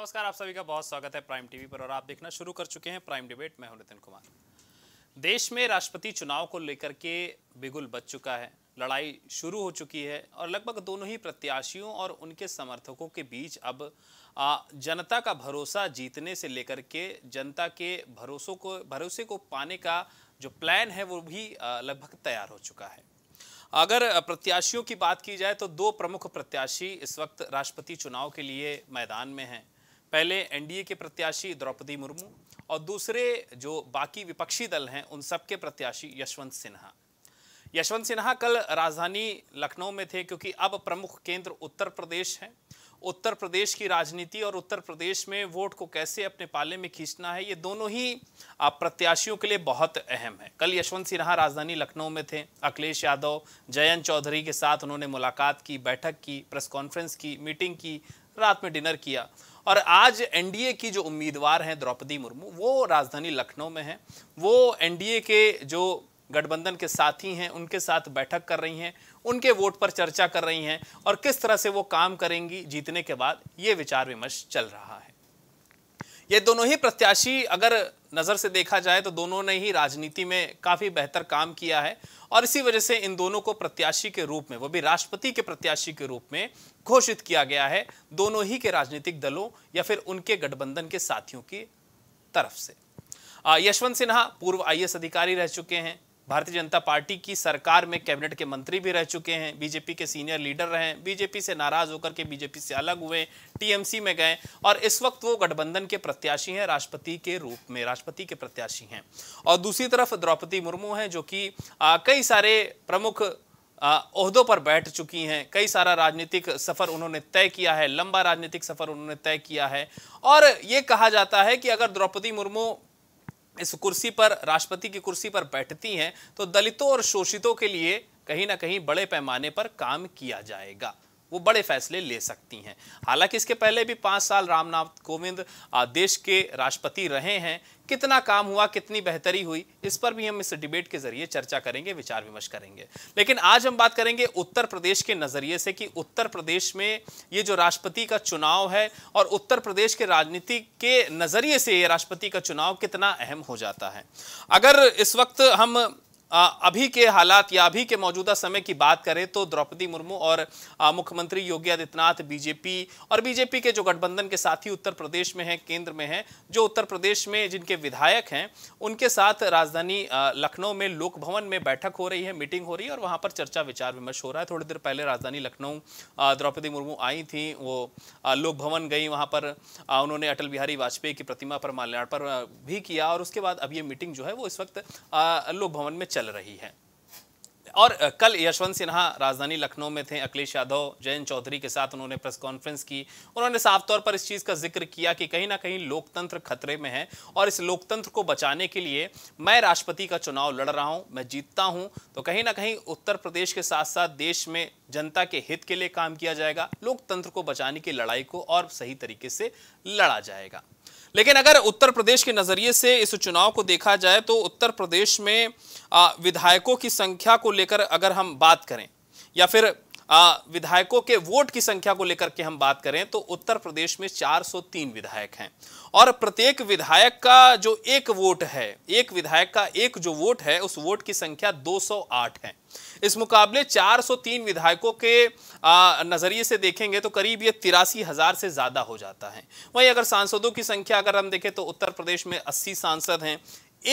नमस्कार, आप सभी का बहुत स्वागत है प्राइम टीवी पर और आप देखना शुरू कर चुके हैं प्राइम डिबेट। मैं हूं नितिन कुमार। देश में राष्ट्रपति चुनाव को लेकर के बिगुल बज चुका है, लड़ाई शुरू हो चुकी है और लगभग दोनों ही प्रत्याशियों और उनके समर्थकों के बीच अब जनता का भरोसा जीतने से लेकर के जनता के भरोसे को पाने का जो प्लान है वो भी लगभग तैयार हो चुका है। अगर प्रत्याशियों की बात की जाए तो दो प्रमुख प्रत्याशी इस वक्त राष्ट्रपति चुनाव के लिए मैदान में हैं। पहले एनडीए के प्रत्याशी द्रौपदी मुर्मू और दूसरे जो बाकी विपक्षी दल हैं उन सबके प्रत्याशी यशवंत सिन्हा। यशवंत सिन्हा कल राजधानी लखनऊ में थे क्योंकि अब प्रमुख केंद्र उत्तर प्रदेश है। उत्तर प्रदेश की राजनीति और उत्तर प्रदेश में वोट को कैसे अपने पाले में खींचना है, ये दोनों ही प्रत्याशियों के लिए बहुत अहम है। कल यशवंत सिन्हा राजधानी लखनऊ में थे। अखिलेश यादव, जयंत चौधरी के साथ उन्होंने मुलाकात की, बैठक की, प्रेस कॉन्फ्रेंस की, मीटिंग की, रात में डिनर किया और आज एनडीए की जो उम्मीदवार हैं द्रौपदी मुर्मू वो राजधानी लखनऊ में हैं। वो एनडीए के जो गठबंधन के साथी हैं उनके साथ बैठक कर रही हैं, उनके वोट पर चर्चा कर रही हैं और किस तरह से वो काम करेंगी जीतने के बाद, ये विचार विमर्श चल रहा है। ये दोनों ही प्रत्याशी अगर नज़र से देखा जाए तो दोनों ने ही राजनीति में काफ़ी बेहतर काम किया है और इसी वजह से इन दोनों को प्रत्याशी के रूप में, वो भी राष्ट्रपति के प्रत्याशी के रूप में घोषित किया गया है दोनों ही के राजनीतिक दलों या फिर उनके गठबंधन के साथियों की तरफ से। यशवंत सिन्हा पूर्व IAS अधिकारी रह चुके हैं, भारतीय जनता पार्टी की सरकार में कैबिनेट के मंत्री भी रह चुके हैं, बीजेपी के सीनियर लीडर रहे, बीजेपी से नाराज होकर के बीजेपी से अलग हुए, TMC में गए और इस वक्त वो गठबंधन के प्रत्याशी हैं राष्ट्रपति के रूप में, राष्ट्रपति के प्रत्याशी हैं। और दूसरी तरफ द्रौपदी मुर्मू हैं जो कि कई सारे प्रमुख ओहदों पर बैठ चुकी हैं, कई सारा राजनीतिक सफ़र उन्होंने तय किया है, लंबा राजनीतिक सफ़र उन्होंने तय किया है और ये कहा जाता है कि अगर द्रौपदी मुर्मू इस कुर्सी पर, राष्ट्रपति की कुर्सी पर बैठती हैं तो दलितों और शोषितों के लिए कहीं ना कहीं बड़े पैमाने पर काम किया जाएगा, वो बड़े फैसले ले सकती हैं। हालांकि इसके पहले भी 5 साल रामनाथ कोविंद देश के राष्ट्रपति रहे हैं, कितना काम हुआ, कितनी बेहतरी हुई, इस पर भी हम इस डिबेट के जरिए चर्चा करेंगे, विचार विमर्श करेंगे। लेकिन आज हम बात करेंगे उत्तर प्रदेश के नज़रिए से कि उत्तर प्रदेश में ये जो राष्ट्रपति का चुनाव है और उत्तर प्रदेश के राजनीति के नज़रिए से ये राष्ट्रपति का चुनाव कितना अहम हो जाता है। अगर इस वक्त हम अभी के हालात या अभी के मौजूदा समय की बात करें तो द्रौपदी मुर्मू और मुख्यमंत्री योगी आदित्यनाथ, बीजेपी और बीजेपी के जो गठबंधन के साथी उत्तर प्रदेश में हैं, केंद्र में हैं, जो उत्तर प्रदेश में जिनके विधायक हैं उनके साथ राजधानी लखनऊ में लोकभवन में बैठक हो रही है, मीटिंग हो रही है और वहाँ पर चर्चा विचार विमर्श हो रहा है। थोड़ी देर पहले राजधानी लखनऊ द्रौपदी मुर्मू आई थी, वो लोकभवन गई, वहाँ पर उन्होंने अटल बिहारी वाजपेयी की प्रतिमा पर माल्यार्पण भी किया और उसके बाद अब ये मीटिंग जो है वो इस वक्त लोकभवन में चल रही है। और कल यशवंत सिन्हा राजधानी लखनऊ में थे, अखिलेश यादव, जयंत चौधरी के साथ उन्होंने प्रेस कॉन्फ्रेंस की। उन्होंने साफ तौर पर इस चीज़ का जिक्र किया कि कहीं ना कहीं लोकतंत्र खतरे में है और इस लोकतंत्र को बचाने के लिए मैं राष्ट्रपति का चुनाव लड़ रहा हूं, मैं जीतता हूं तो कहीं ना कहीं उत्तर प्रदेश के साथ साथ देश में जनता के हित के लिए काम किया जाएगा, लोकतंत्र को बचाने की लड़ाई को और सही तरीके से लड़ा जाएगा। लेकिन अगर उत्तर प्रदेश के नज़रिए से इस चुनाव को देखा जाए तो उत्तर प्रदेश में विधायकों की संख्या को लेकर अगर हम बात करें या फिर विधायकों के वोट की संख्या को लेकर के हम बात करें तो उत्तर प्रदेश में 403 विधायक हैं और प्रत्येक विधायक का जो एक वोट है, एक विधायक का एक जो वोट है, उस वोट की संख्या 208 है। इस मुकाबले 403 विधायकों के नज़रिए से देखेंगे तो करीब ये 83,000 से ज़्यादा हो जाता है। वहीं अगर सांसदों की संख्या अगर हम देखें तो उत्तर प्रदेश में 80 सांसद हैं,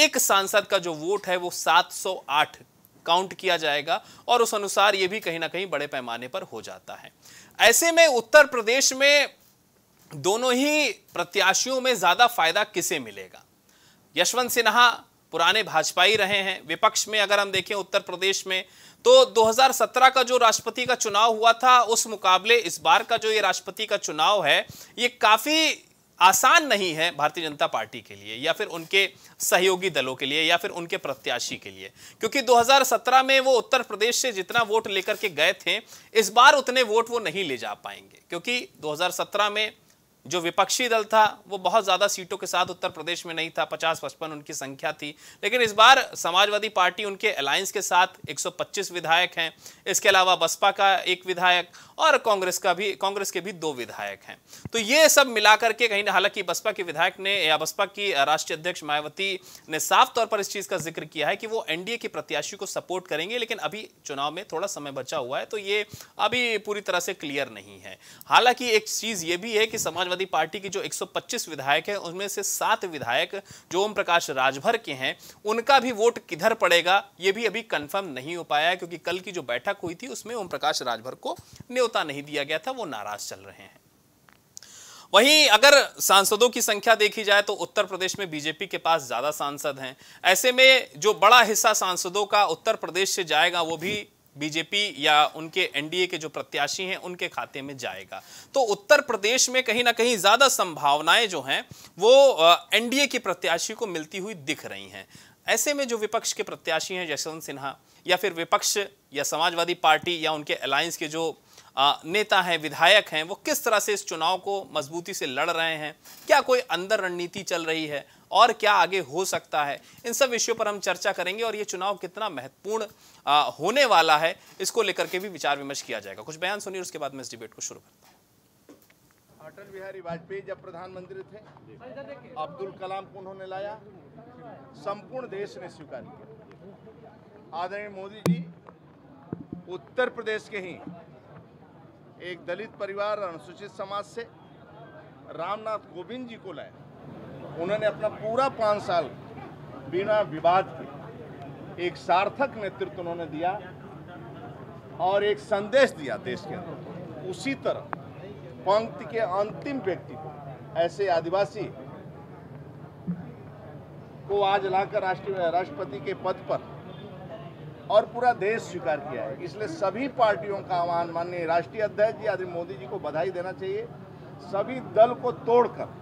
एक सांसद का जो वोट है वो 708 काउंट किया जाएगा और उस अनुसार ये भी कहीं ना कहीं बड़े पैमाने पर हो जाता है। ऐसे में उत्तर प्रदेश में दोनों ही प्रत्याशियों में ज़्यादा फायदा किसे मिलेगा? यशवंत सिन्हा पुराने भाजपाई रहे हैं, विपक्ष में अगर हम देखें उत्तर प्रदेश में तो 2017 का जो राष्ट्रपति का चुनाव हुआ था उस मुकाबले इस बार का जो ये राष्ट्रपति का चुनाव है ये काफ़ी आसान नहीं है भारतीय जनता पार्टी के लिए या फिर उनके सहयोगी दलों के लिए या फिर उनके प्रत्याशी के लिए, क्योंकि 2017 में वो उत्तर प्रदेश से जितना वोट लेकर के गए थे इस बार उतने वोट वो नहीं ले जा पाएंगे, क्योंकि 2017 में जो विपक्षी दल था वो बहुत ज़्यादा सीटों के साथ उत्तर प्रदेश में नहीं था, 50-55 उनकी संख्या थी। लेकिन इस बार समाजवादी पार्टी उनके अलायंस के साथ 125 विधायक हैं, इसके अलावा बसपा का एक विधायक और कांग्रेस के भी 2 विधायक हैं। तो ये सब मिलाकर के कहीं, हालांकि बसपा के विधायक ने या बसपा की राष्ट्रीय अध्यक्ष मायावती ने साफ तौर पर इस चीज़ का जिक्र किया है कि वो एनडीए के प्रत्याशी को सपोर्ट करेंगे, लेकिन अभी चुनाव में थोड़ा समय बचा हुआ है तो ये अभी पूरी तरह से क्लियर नहीं है। हालांकि एक चीज़ ये भी है कि समाजवादी पार्टी की जो 125 विधायक हैं उनमें से 7 विधायक जो ओम प्रकाश राजभर के हैं, उनका भी वोट किधर पड़ेगा ये भी अभी कंफर्म नहीं हो पाया है, क्योंकि कल की जो बैठक हुई थी उसमें ओम प्रकाश राजभर को न्योता नहीं दिया गया था, वो नाराज चल रहे हैं। वहीं अगर सांसदों की संख्या देखी जाए तो उत्तर प्रदेश में बीजेपी के पास ज़्यादा सांसद हैं, ऐसे में जो बड़ा हिस्सा सांसदों का उत्तर प्रदेश से जाएगा वो भी बीजेपी या उनके एनडीए के जो प्रत्याशी हैं उनके खाते में जाएगा। तो उत्तर प्रदेश में कहीं ना कहीं ज़्यादा संभावनाएं जो हैं वो एनडीए के प्रत्याशी को मिलती हुई दिख रही हैं। ऐसे में जो विपक्ष के प्रत्याशी हैं यशवंत सिन्हा या फिर विपक्ष या समाजवादी पार्टी या उनके अलायंस के जो नेता हैं, विधायक हैं, वो किस तरह से इस चुनाव को मजबूती से लड़ रहे हैं, क्या कोई अंदर रणनीति चल रही है और क्या आगे हो सकता है, इन सब विषयों पर हम चर्चा करेंगे। और ये चुनाव कितना महत्वपूर्ण होने वाला है इसको लेकर के भी विचार विमर्श किया जाएगा। कुछ बयान सुनिए, उसके बाद मैं इस डिबेट को शुरू करता हूँ। अटल बिहारी वाजपेयी जब प्रधानमंत्री थे, अब्दुल कलाम को उन्होंने लाया, संपूर्ण देश ने स्वीकार किया। आदरणीय मोदी जी उत्तर प्रदेश के ही एक दलित परिवार अनुसूचित समाज से रामनाथ कोविंद जी को लाए, उन्होंने अपना पूरा 5 साल बिना विवाद के एक सार्थक नेतृत्व उन्होंने दिया और एक संदेश दिया देश के अंदर। उसी तरह पंक्ति के अंतिम व्यक्ति को, ऐसे आदिवासी को आज लाकर राष्ट्रपति के पद पर और पूरा देश स्वीकार किया है। इसलिए सभी पार्टियों का आह्वान माननीय राष्ट्रीय अध्यक्ष जी आदरणीय मोदी जी को बधाई देना चाहिए। सभी दल को तोड़कर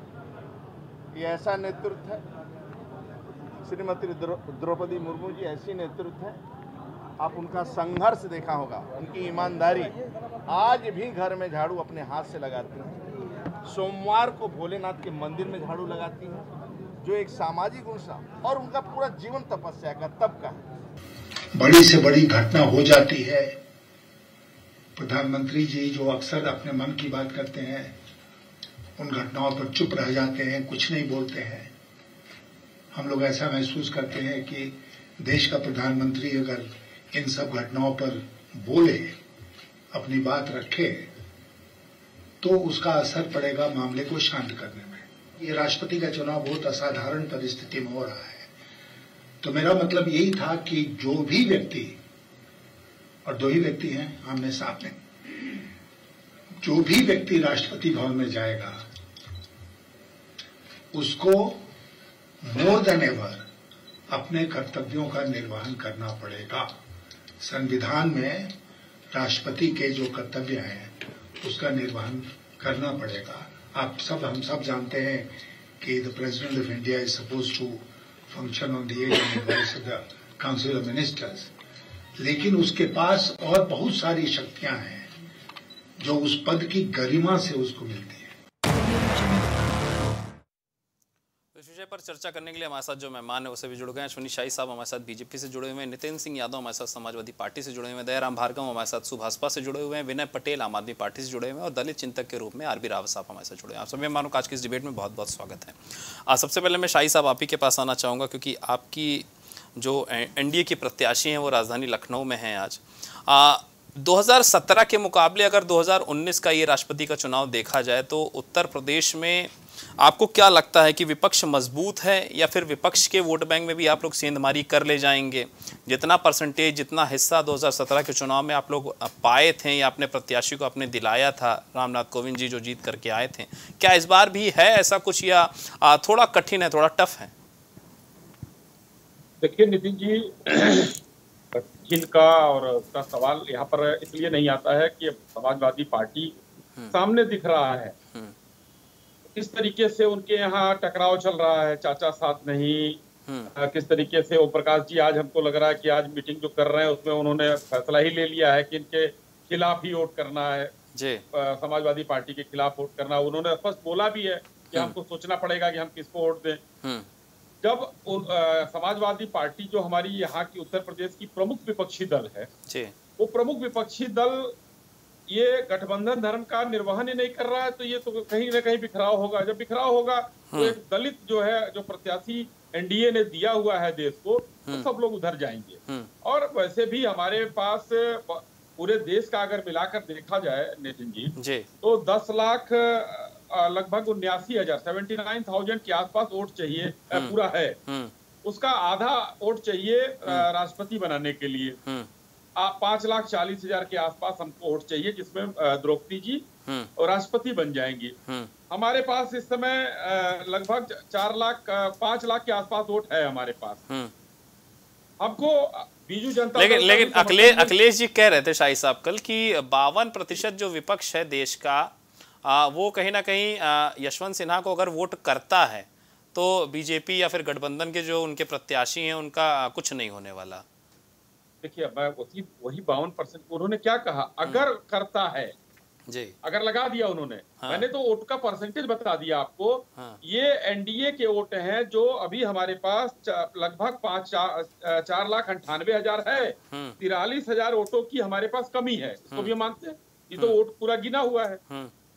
ये ऐसा नेतृत्व है, श्रीमती द्रौपदी मुर्मू जी ऐसी नेतृत्व है, आप उनका संघर्ष देखा होगा, उनकी ईमानदारी। आज भी घर में झाड़ू अपने हाथ से लगाती हैं, सोमवार को भोलेनाथ के मंदिर में झाड़ू लगाती हैं, जो एक सामाजिक गुणसा और उनका पूरा जीवन तपस्या का तब का है। बड़ी से बड़ी घटना हो जाती है, प्रधानमंत्री जी जो अक्सर अपने मन की बात करते हैं उन घटनाओं पर चुप रह जाते हैं, कुछ नहीं बोलते हैं। हम लोग ऐसा महसूस करते हैं कि देश का प्रधानमंत्री अगर इन सब घटनाओं पर बोले, अपनी बात रखे, तो उसका असर पड़ेगा मामले को शांत करने में। ये राष्ट्रपति का चुनाव बहुत असाधारण परिस्थिति में हो रहा है, तो मेरा मतलब यही था कि जो भी व्यक्ति, और 2 ही व्यक्ति हैं आमने सामने, जो भी व्यक्ति राष्ट्रपति भवन में जाएगा उसको मोर देन एवर अपने कर्तव्यों का निर्वहन करना पड़ेगा। संविधान में राष्ट्रपति के जो कर्तव्य हैं उसका निर्वहन करना पड़ेगा। आप सब, हम सब जानते हैं कि the president of India is suppose to function on the advice of the council of ministers, लेकिन उसके पास और बहुत सारी शक्तियां हैं जो उस पद की गरिमा से उसको मिलती है। इस विषय पर चर्चा करने के लिए हमारे साथ जो मेहमान है उससे भी जुड़ गए हैं। सुनी शाही साहब हमारे साथ बीजेपी से जुड़े हुए हैं, नितिन सिंह यादव हमारे साथ समाजवादी पार्टी से जुड़े हुए हैं, दयाराम भार्गव हमारे साथ सुभाषपा से जुड़े हुए हैं, विनय पटेल आम आदमी पार्टी से जुड़े हुए हैं और दलित चिंतक के रूप में आर बी राव साहब हमारे साथ जुड़े हैं। आप सभी मेहमानों का आज की इस डिबेट में बहुत बहुत स्वागत है। सबसे पहले मैं शाही साहब आप ही के पास आना चाहूँगा, क्योंकि आपकी जो एनडीए के प्रत्याशी हैं वो राजधानी लखनऊ में हैं आज। 2017 के मुकाबले अगर 2019 का ये राष्ट्रपति का चुनाव देखा जाए तो उत्तर प्रदेश में आपको क्या लगता है कि विपक्ष मजबूत है या फिर विपक्ष के वोट बैंक में भी आप लोग सेंधमारी कर ले जाएंगे? जितना परसेंटेज, जितना हिस्सा 2017 के चुनाव में आप लोग पाए थे या अपने प्रत्याशी को आपने दिलाया था, रामनाथ कोविंद जी जो जीत करके आए थे, क्या इस बार भी है ऐसा कुछ या थोड़ा कठिन है, थोड़ा टफ है? देखिए नितिन जी, कठिन का और उसका सवाल यहाँ पर इसलिए नहीं आता है कि समाजवादी पार्टी सामने दिख रहा है, किस तरीके से उनके यहाँ टकराव चल रहा है, चाचा साथ नहीं, किस तरीके से ओम प्रकाश जी आज हमको लग रहा है कि आज मीटिंग जो कर रहे हैं उसमें उन्होंने फैसला ही ले लिया है कि इनके खिलाफ ही वोट करना है। समाजवादी पार्टी के खिलाफ वोट करना। उन्होंने स्पष्ट बोला भी है कि हमको सोचना पड़ेगा कि हम किसको वोट दें। जब समाजवादी पार्टी जो हमारी यहाँ की उत्तर प्रदेश की प्रमुख विपक्षी दल है, वो प्रमुख विपक्षी दल ये गठबंधन धर्म का निर्वहन ही नहीं कर रहा है, तो ये तो कहीं ना कहीं बिखराव होगा। जब बिखराव होगा तो एक दलित जो है, जो प्रत्याशी एनडीए ने दिया हुआ है देश को, तो सब लोग उधर जाएंगे। और वैसे भी हमारे पास पूरे देश का अगर मिलाकर देखा जाए नितिन जी, तो 10 लाख लगभग 79,000 79,000 के आसपास वोट चाहिए पूरा है। उसका आधा वोट चाहिए राष्ट्रपति बनाने के लिए। 5,40,000 के आसपास हमको वोट चाहिए, जिसमें द्रौपदी जी और राष्ट्रपति बन जाएंगी। हमारे पास इस समय लगभग 4,00,000-5,00,000 के आसपास वोट है हमारे पास। हमको बीजू जनता लेकिन अखिलेश जी कह रहे थे शाही साहब कल कि 52% जो विपक्ष है देश का, वो कहीं ना कहीं यशवंत सिन्हा को अगर वोट करता है तो बीजेपी या फिर गठबंधन के जो उनके प्रत्याशी हैं उनका कुछ नहीं होने वाला। देखिए मैं वही 52% उन्होंने क्या कहा, अगर करता है जी, अगर लगा दिया उन्होंने। हाँ। मैंने तो वोट का परसेंटेज बता दिया आपको। हाँ। ये एनडीए के वोट हैं जो अभी हमारे पास लगभग 4,98,000 है। 43,000 वोटों की हमारे पास कमी है, इसको भी मानते हैं, ये तो वोट पूरा गिना हुआ है।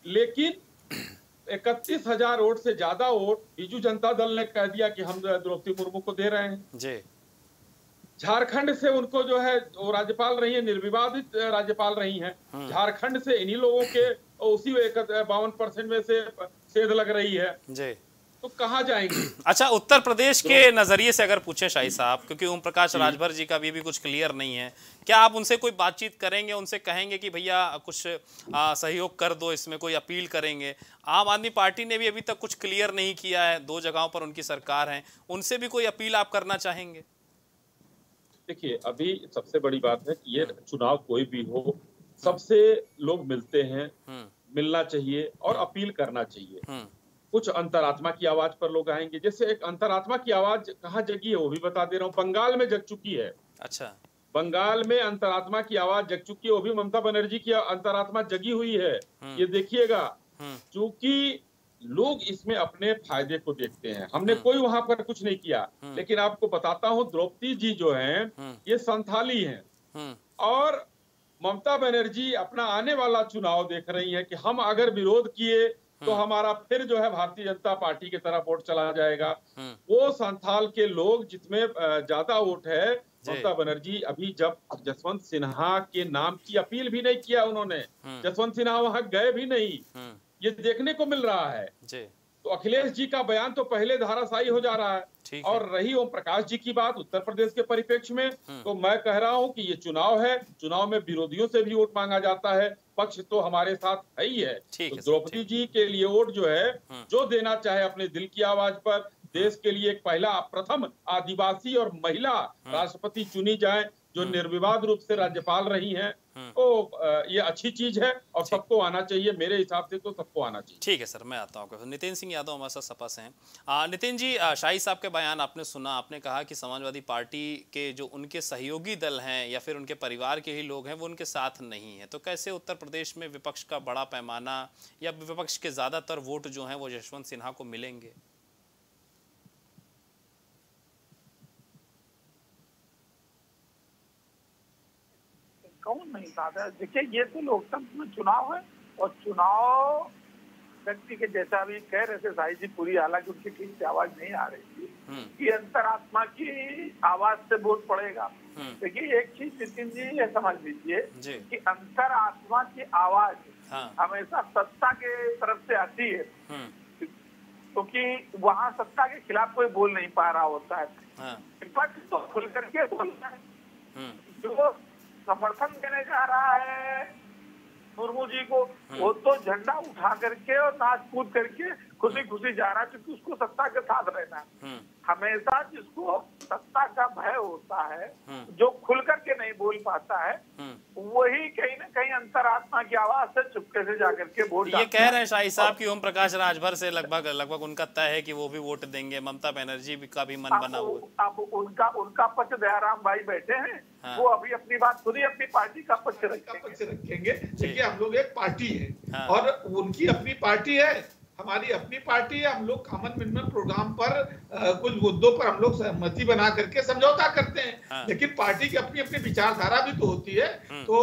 लेकिन 31,000 वोट से ज्यादा वोट बीजू जनता दल ने कह दिया कि हम द्रौपदी मुर्मू को दे रहे हैं जी। झारखंड से उनको जो है वो राज्यपाल रही है, निर्विवादित राज्यपाल रही हैं। झारखंड से इन्हीं लोगों के उसी 52% में से सेध लग रही है जी, तो कहाँ जाएंगे। अच्छा, उत्तर प्रदेश के नजरिए से अगर पूछें शाही साहब, क्योंकि ओम प्रकाश राजभर जी का भी कुछ क्लियर नहीं है, क्या आप उनसे कोई बातचीत करेंगे, उनसे कहेंगे कि भैया कुछ सहयोग कर दो, इसमें कोई अपील करेंगे? आम आदमी पार्टी ने भी अभी तक कुछ क्लियर नहीं किया है, 2 जगहों पर उनकी सरकार है, उनसे भी कोई अपील आप करना चाहेंगे? देखिए अभी सबसे बड़ी बात है कि ये चुनाव कोई भी हो, सबसे लोग मिलते हैं, मिलना चाहिए और अपील करना चाहिए। कुछ अंतरात्मा की आवाज पर लोग आएंगे, जैसे एक अंतरात्मा की आवाज कहाँ जगी है वो भी बता दे रहा हूँ, बंगाल में जग चुकी है। अच्छा, बंगाल में अंतरात्मा की आवाज जग चुकी है, वो भी ममता बनर्जी की अंतरात्मा जगी हुई है, ये देखिएगा। चूंकि लोग इसमें अपने फायदे को देखते हैं, हमने कोई वहां पर कुछ नहीं किया। लेकिन आपको बताता हूं, द्रौपदी जी जो हैं ये संथाली हैं, और ममता बनर्जी अपना आने वाला चुनाव देख रही हैं कि हम अगर विरोध किए तो हमारा फिर जो है भारतीय जनता पार्टी की तरफ वोट चला जाएगा। वो संथाल के लोग जिसमें ज्यादा वोट है, ममता बनर्जी अभी जब यशवंत सिन्हा के नाम की अपील भी नहीं किया उन्होंने, यशवंत सिन्हा वहां गए भी नहीं, ये देखने को मिल रहा है जी। तो अखिलेश जी का बयान तो पहले धाराशायी हो जा रहा है। और रही ओम प्रकाश जी की बात उत्तर प्रदेश के परिप्रेक्ष्य में, तो मैं कह रहा हूं कि ये चुनाव है, चुनाव में विरोधियों से भी वोट मांगा जाता है, पक्ष तो हमारे साथ है ही है। तो द्रौपदी जी के लिए वोट जो है, जो देना चाहे अपने दिल की आवाज पर, देश के लिए एक प्रथम आदिवासी और महिला राष्ट्रपति चुनी जाए, जो निर्विवाद रूप से राज्यपाल रही हैं, तो ये अच्छी चीज है और सबको आना चाहिए, मेरे हिसाब से तो सबको आना चाहिए। ठीक है सर, मैं आता हूँ। नितिन सिंह यादव हमारे साथ सपा से हैं। नितिन जी, शाही साहब के बयान आपने सुना, आपने कहा कि समाजवादी पार्टी के जो उनके सहयोगी दल हैं या फिर उनके परिवार के ही लोग हैं वो उनके साथ नहीं है, तो कैसे उत्तर प्रदेश में विपक्ष का बड़ा पैमाना या विपक्ष के ज्यादातर वोट जो है वो यशवंत सिन्हा को मिलेंगे? नहीं दादा, देखिए ये तो लोकतंत्र में चुनाव है, और चुनाव व्यक्ति के जैसा भी कह रहे थे साई जी पूरी, हालांकि उनकी ठीक से आवाज नहीं आ रही थी कि अंतरात्मा की आवाज से वोट पड़ेगा। देखिए एक चीज नितिन जी ये समझ लीजिए कि अंतरात्मा की आवाज हमेशा सत्ता के तरफ से आती है, क्योंकि वहाँ सत्ता के खिलाफ कोई बोल नहीं पा रहा होता है, विपक्ष तो खुल करके बोलता है। जो समर्थन देने जा रहा है मुर्मू जी को, वो तो झंडा उठा करके और नाच कूद करके खुशी खुशी जा रहा है, क्योंकि उसको सत्ता के साथ रहना है। हमेशा जिसको सत्ता का भय होता है, जो खुल करके नहीं बोल पाता है, वही कहीं ना कहीं अंतरात्मा की आवाज से चुपके से जाकर के वोट। ये कह रहे हैं शाही साहब की ओम प्रकाश राजभर से लगभग उनका तय है कि वो भी वोट देंगे, ममता बनर्जी का भी मन बना हुआ। आप उनका पक्ष दयाराम भाई बैठे हैं, हाँ। वो अभी अपनी बात खुद ही अपनी पार्टी का पक्ष रखेंगे, क्योंकि हम लोग एक पार्टी है, हाँ। और उनकी अपनी पार्टी है, हमारी अपनी पार्टी है। हम लोग कॉमन मिनिमम प्रोग्राम पर कुछ मुद्दों पर हम लोग सहमति बना करके समझौता करते हैं, हाँ। लेकिन पार्टी की अपनी अपनी विचारधारा भी तो होती है। तो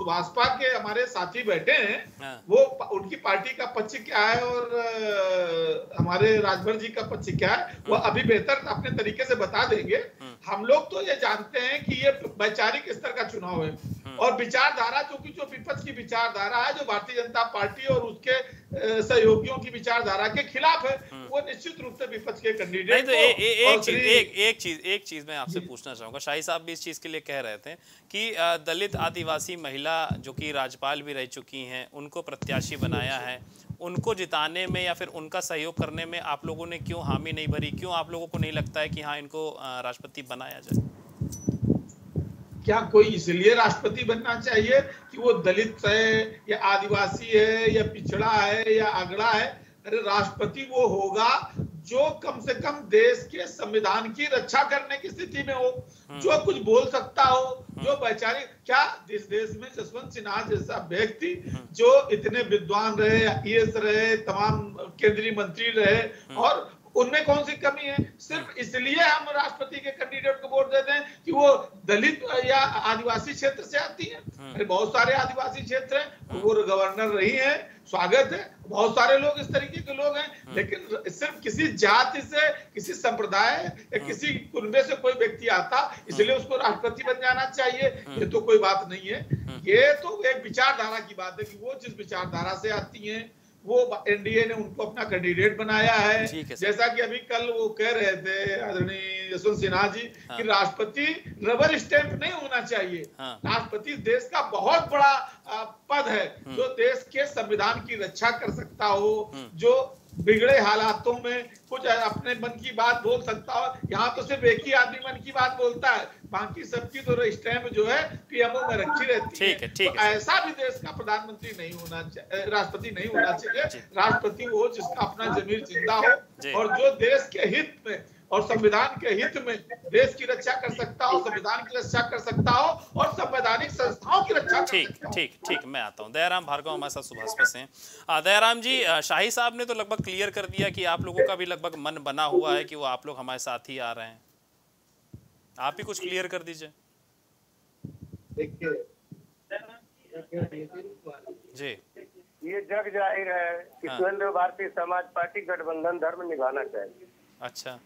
सुभाषपा के हमारे साथी बैठे हैं, हाँ। वो उनकी पार्टी का पक्ष क्या है और हमारे राजभर जी का पक्ष क्या है, वो अभी बेहतर अपने तरीके से बता देंगे। हम लोग तो ये जानते हैं कि ये वैचारिक स्तर का चुनाव है, और विचारधारा जो विपक्ष की विचारधारा है, जो भारतीय जनता पार्टी और उसके सहयोगियों की विचारधारा के खिलाफ है, वो निश्चित रूप से विपक्ष के कैंडिडेट। तो एक चीज मैं आपसे पूछना चाहूंगा, शाही साहब भी इस चीज के लिए कह रहे थे कि दलित आदिवासी महिला जो की राज्यपाल भी रह चुकी है, उनको प्रत्याशी बनाया है, उनको जिताने में या फिर उनका सहयोग करने में आप लोगों ने क्यों हामी नहीं भरी? क्यों आप लोगों को नहीं लगता है कि हाँ इनको राष्ट्रपति बनाया जाए? क्या कोई इसलिए राष्ट्रपति बनना चाहिए कि वो दलित है या आदिवासी है या पिछड़ा है या अगड़ा है? अरे राष्ट्रपति वो होगा जो कम से कम देश के संविधान की रक्षा करने की स्थिति में हो, जो कुछ बोल सकता हो, जो वैचारिक। क्या इस देश में यशवंत सिन्हा जैसा व्यक्ति जो इतने विद्वान रहे, आईएएस रहे, तमाम केंद्रीय मंत्री रहे, और उनमें कौन सी कमी है? सिर्फ इसलिए हम राष्ट्रपति के कैंडिडेट को वोट देते हैं कि वो दलित या आदिवासी क्षेत्र से आती है। अरे बहुत सारे आदिवासी क्षेत्र हैं, वो गवर्नर रही हैं, स्वागत है, बहुत सारे लोग इस तरीके के लोग हैं, लेकिन सिर्फ किसी जाति से, किसी संप्रदाय या किसी कुनबे से कोई व्यक्ति आता इसलिए उसको राष्ट्रपति बन जाना चाहिए, ये तो कोई बात नहीं है। ये तो एक विचारधारा की बात है कि वो जिस विचारधारा से आती है, वो एनडीए ने उनको अपना कैंडिडेट बनाया है। जैसा कि अभी कल वो कह रहे थे आदरणीय यशवंत सिन्हा जी, हाँ। कि राष्ट्रपति रबर स्टैंप नहीं होना चाहिए, हाँ। राष्ट्रपति देश का बहुत बड़ा पद है, जो देश के संविधान की रक्षा कर सकता हो, जो बिगड़े हालातों में कुछ अपने मन की बात बोल सकता हो। यहाँ तो सिर्फ एक ही आदमी मन की बात बोलता है, बाकी सबकी तो स्टैम्प जो है पीएमओ में रखी रहती है। तो ऐसा भी देश का प्रधानमंत्री नहीं होना चाहिए, राष्ट्रपति नहीं होना चाहिए। राष्ट्रपति वो जिसका अपना जमीर जिंदा हो, और जो देश के हित में और संविधान के हित में देश की रक्षा कर सकता हो, संविधान की रक्षा कर सकता हो, और संवैधानिक संस्थाओं की रक्षा कर सकता हो। ठीक, मैं आता हूं। दयाराम भार्गव हमारे साथ सुभाषपा से हैं। दयाराम जी, शाही साहब ने तो लगभग क्लियर कर दिया कि आप लोगों का भी लगभग मन बना हुआ है कि वो आप लोग हमारे साथ ही आ रहे हैं, आप ही कुछ क्लियर कर दीजिए। जी, ये जग जाहिर है कि स्वतंत्र भारतीय समाज पार्टी गठबंधन धर्म निभाना चाहिए। अच्छा,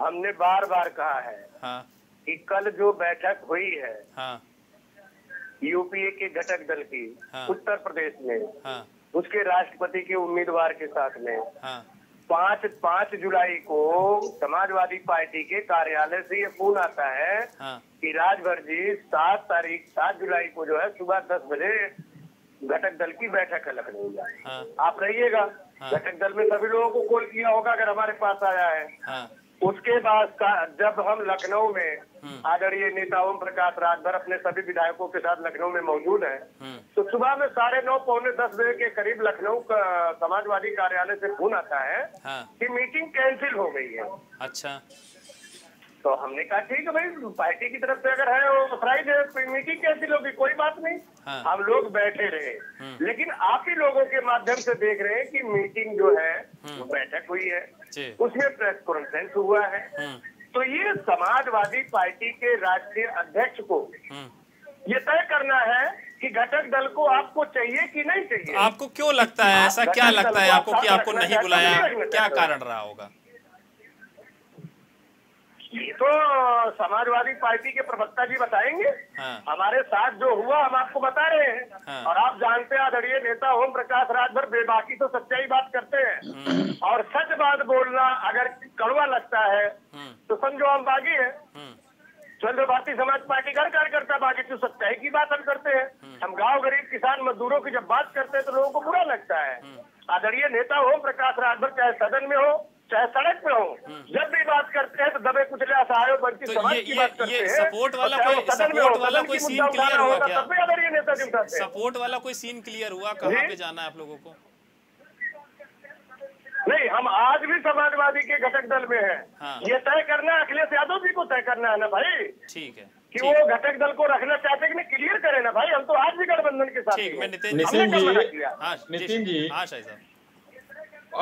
हमने बार बार कहा है, हाँ। कि कल जो बैठक हुई है, हाँ। यूपीए के घटक दल की, हाँ। उत्तर प्रदेश में, हाँ। उसके राष्ट्रपति के उम्मीदवार के साथ में, हाँ। 5 जुलाई को समाजवादी पार्टी के कार्यालय से ये फोन आता है, हाँ। कि राजभर जी 7 जुलाई को जो है सुबह 10 बजे घटक दल की बैठक है लखनऊ में, हाँ। आप रहिएगा। घटक दल में सभी लोगों को कॉल किया होगा अगर हमारे पास आया है, हाँ। उसके बाद जब हम लखनऊ में आदरणीय नेता ओम प्रकाश राजभर अपने सभी विधायकों के साथ लखनऊ में मौजूद है, तो सुबह में 9:30-9:45 बजे के करीब लखनऊ का समाजवादी कार्यालय से फोन आता है, हाँ। कि मीटिंग कैंसिल हो गई है। अच्छा, तो हमने कहा ठीक है भाई, पार्टी की तरफ से अगर है वो मीटिंग कैंसिल होगी, कोई बात नहीं, हाँ। हम लोग बैठे रहे, लेकिन आप ही लोगों के माध्यम से देख रहे हैं कि मीटिंग जो है वो बैठक हुई है, उसमें प्रेस कॉन्फ्रेंस हुआ है। तो ये समाजवादी पार्टी के राष्ट्रीय अध्यक्ष को ये तय करना है कि घटक दल को आपको चाहिए कि नहीं चाहिए। आपको क्यों लगता है ऐसा, क्या लगता है आपको कि आपको नहीं बुलाया, क्या कारण रहा होगा? ये तो समाजवादी पार्टी के प्रवक्ता जी बताएंगे, हाँ। हमारे साथ जो हुआ हम आपको बता रहे हैं, हाँ। और आप जानते हैं आदरणीय नेता ओम प्रकाश राजभर बेबाकी तो सच्चाई बात करते हैं, और सच बात बोलना अगर कड़वा लगता है तो समझो हम बागी है। स्वतंत्र भारतीय समाज पार्टी का कार्यकर्ता बाकी तो सच्चाई की बात हम करते हैं। हम गाँव गरीब किसान मजदूरों की जब बात करते हैं तो लोगों को बुरा लगता है। आदरणीय नेता ओम प्रकाश राजभर चाहे सदन में हो चाहे सड़क पे हो, जब भी बात करते हैं तो दबे कुचले असहायों वंचित समाज की बात करते हैं। सपोर्ट वाला कोई सीन क्लियर हुआ? कहाँ पे जाना है आप लोगों को? नहीं, हम आज भी समाजवादी के घटक दल में हैं। हाँ। ये तय करना अखिलेश यादव जी को तय करना है ना भाई। ठीक है कि वो घटक दल को रखना चाहते हैं कि नहीं, क्लियर करें ना भाई। हम तो आज भी गठबंधन के साथ हैं। नितिन जी साहब,